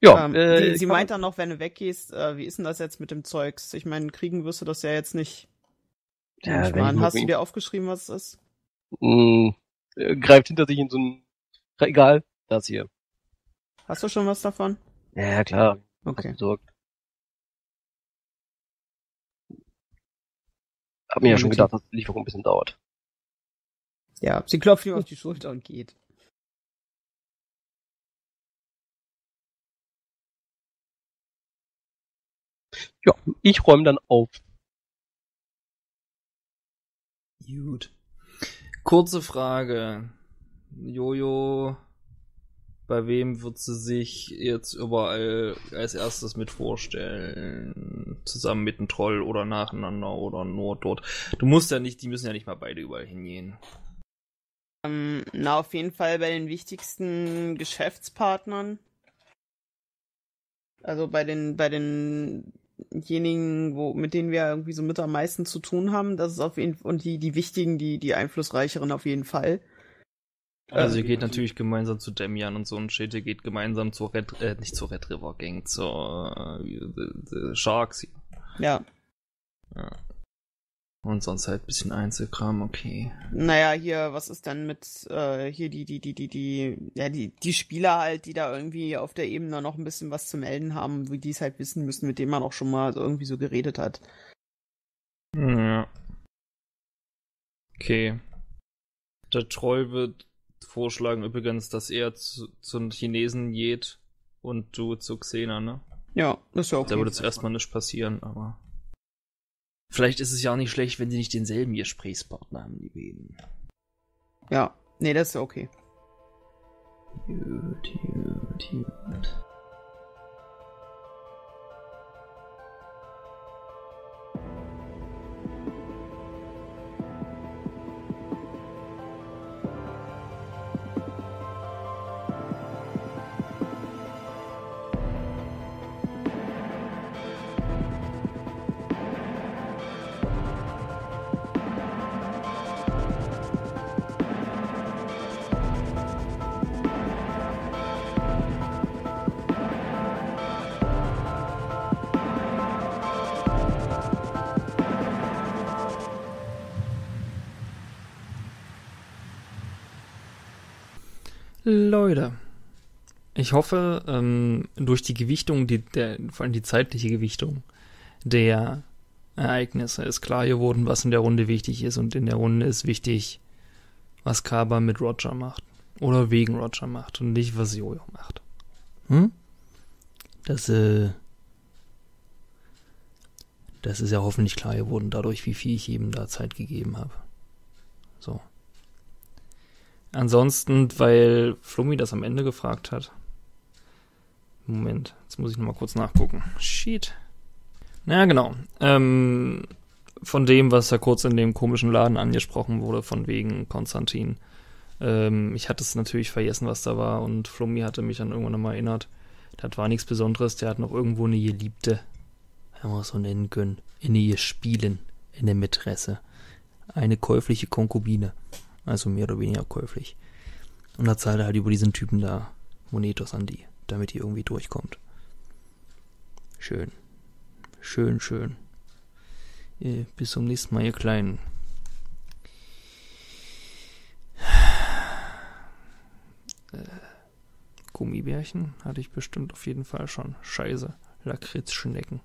Ja. Sie meint dann noch, wenn du weggehst, wie ist denn das jetzt mit dem Zeugs? Ich meine, kriegen wirst du das ja jetzt nicht. Ja, hast du dir aufgeschrieben, was es ist? Greift hinter sich in so ein Regal. Das hier. Hast du schon was davon? Ja, klar. Okay. Hab mir ja schon gedacht, dass die Lieferung ein bisschen dauert. Ja, sie klopft ihm auf die Schulter und geht. Ja, ich räume dann auf. Gut. Kurze Frage. Jojo, bei wem wird sie sich jetzt überall als erstes mit vorstellen? Zusammen mit dem Troll oder nacheinander oder nur dort? Die müssen ja nicht mal beide überall hingehen. Na, auf jeden Fall bei den wichtigsten Geschäftspartnern. Also bei denjenigen, mit denen wir irgendwie so mit am meisten zu tun haben, das ist auf jeden Fall, und die wichtigen, die einflussreicheren auf jeden Fall. Also ihr geht natürlich gemeinsam zu Demian und so ein Shit, ihr geht gemeinsam zur Red River Gang, zur Sharks. Ja. Ja. Und sonst halt ein bisschen Einzelkram, okay. Naja, hier, was ist denn mit, hier die Spieler halt, die da irgendwie auf der Ebene noch ein bisschen was zu melden haben, wie die es halt wissen müssen, mit denen man auch schon mal irgendwie so geredet hat. Ja. Okay. Der Troll wird vorschlagen übrigens, dass er zum Chinesen geht und du zu Xena, ne? Ja, ist ja okay. Da würde jetzt erstmal nichts passieren, aber... Vielleicht ist es ja auch nicht schlecht, wenn sie nicht denselben Gesprächspartner haben, die beiden. Ja, nee, das ist ja okay. Gut. Leute, ich hoffe, durch die Gewichtung, vor allem die zeitliche Gewichtung der Ereignisse ist klar geworden, was in der Runde wichtig ist. Und in der Runde ist wichtig, was Kaba mit Roger macht. Oder wegen Roger macht und nicht, was Jojo macht. Das ist ja hoffentlich klar geworden, dadurch, wie viel ich eben da Zeit gegeben habe. So. Ansonsten, weil Flummi das am Ende gefragt hat. Moment, jetzt muss ich nochmal kurz nachgucken. Shit. Na ja, genau. Von dem, was da kurz in dem komischen Laden angesprochen wurde, von wegen Konstantin. Ich hatte es natürlich vergessen, was da war, und Flummi hatte mich dann irgendwann nochmal erinnert. Das war nichts Besonderes, der hat noch irgendwo eine Geliebte, wenn wir es so nennen können, in ihr Spielen, in der Mätresse. Eine käufliche Konkubine, also mehr oder weniger käuflich. Und da zahlt er halt über diesen Typen da Monetos an die, damit die irgendwie durchkommt. Schön. Schön, schön. Bis zum nächsten Mal, ihr Kleinen. Gummibärchen hatte ich bestimmt auf jeden Fall schon. Scheiße, Lakritzschnecken.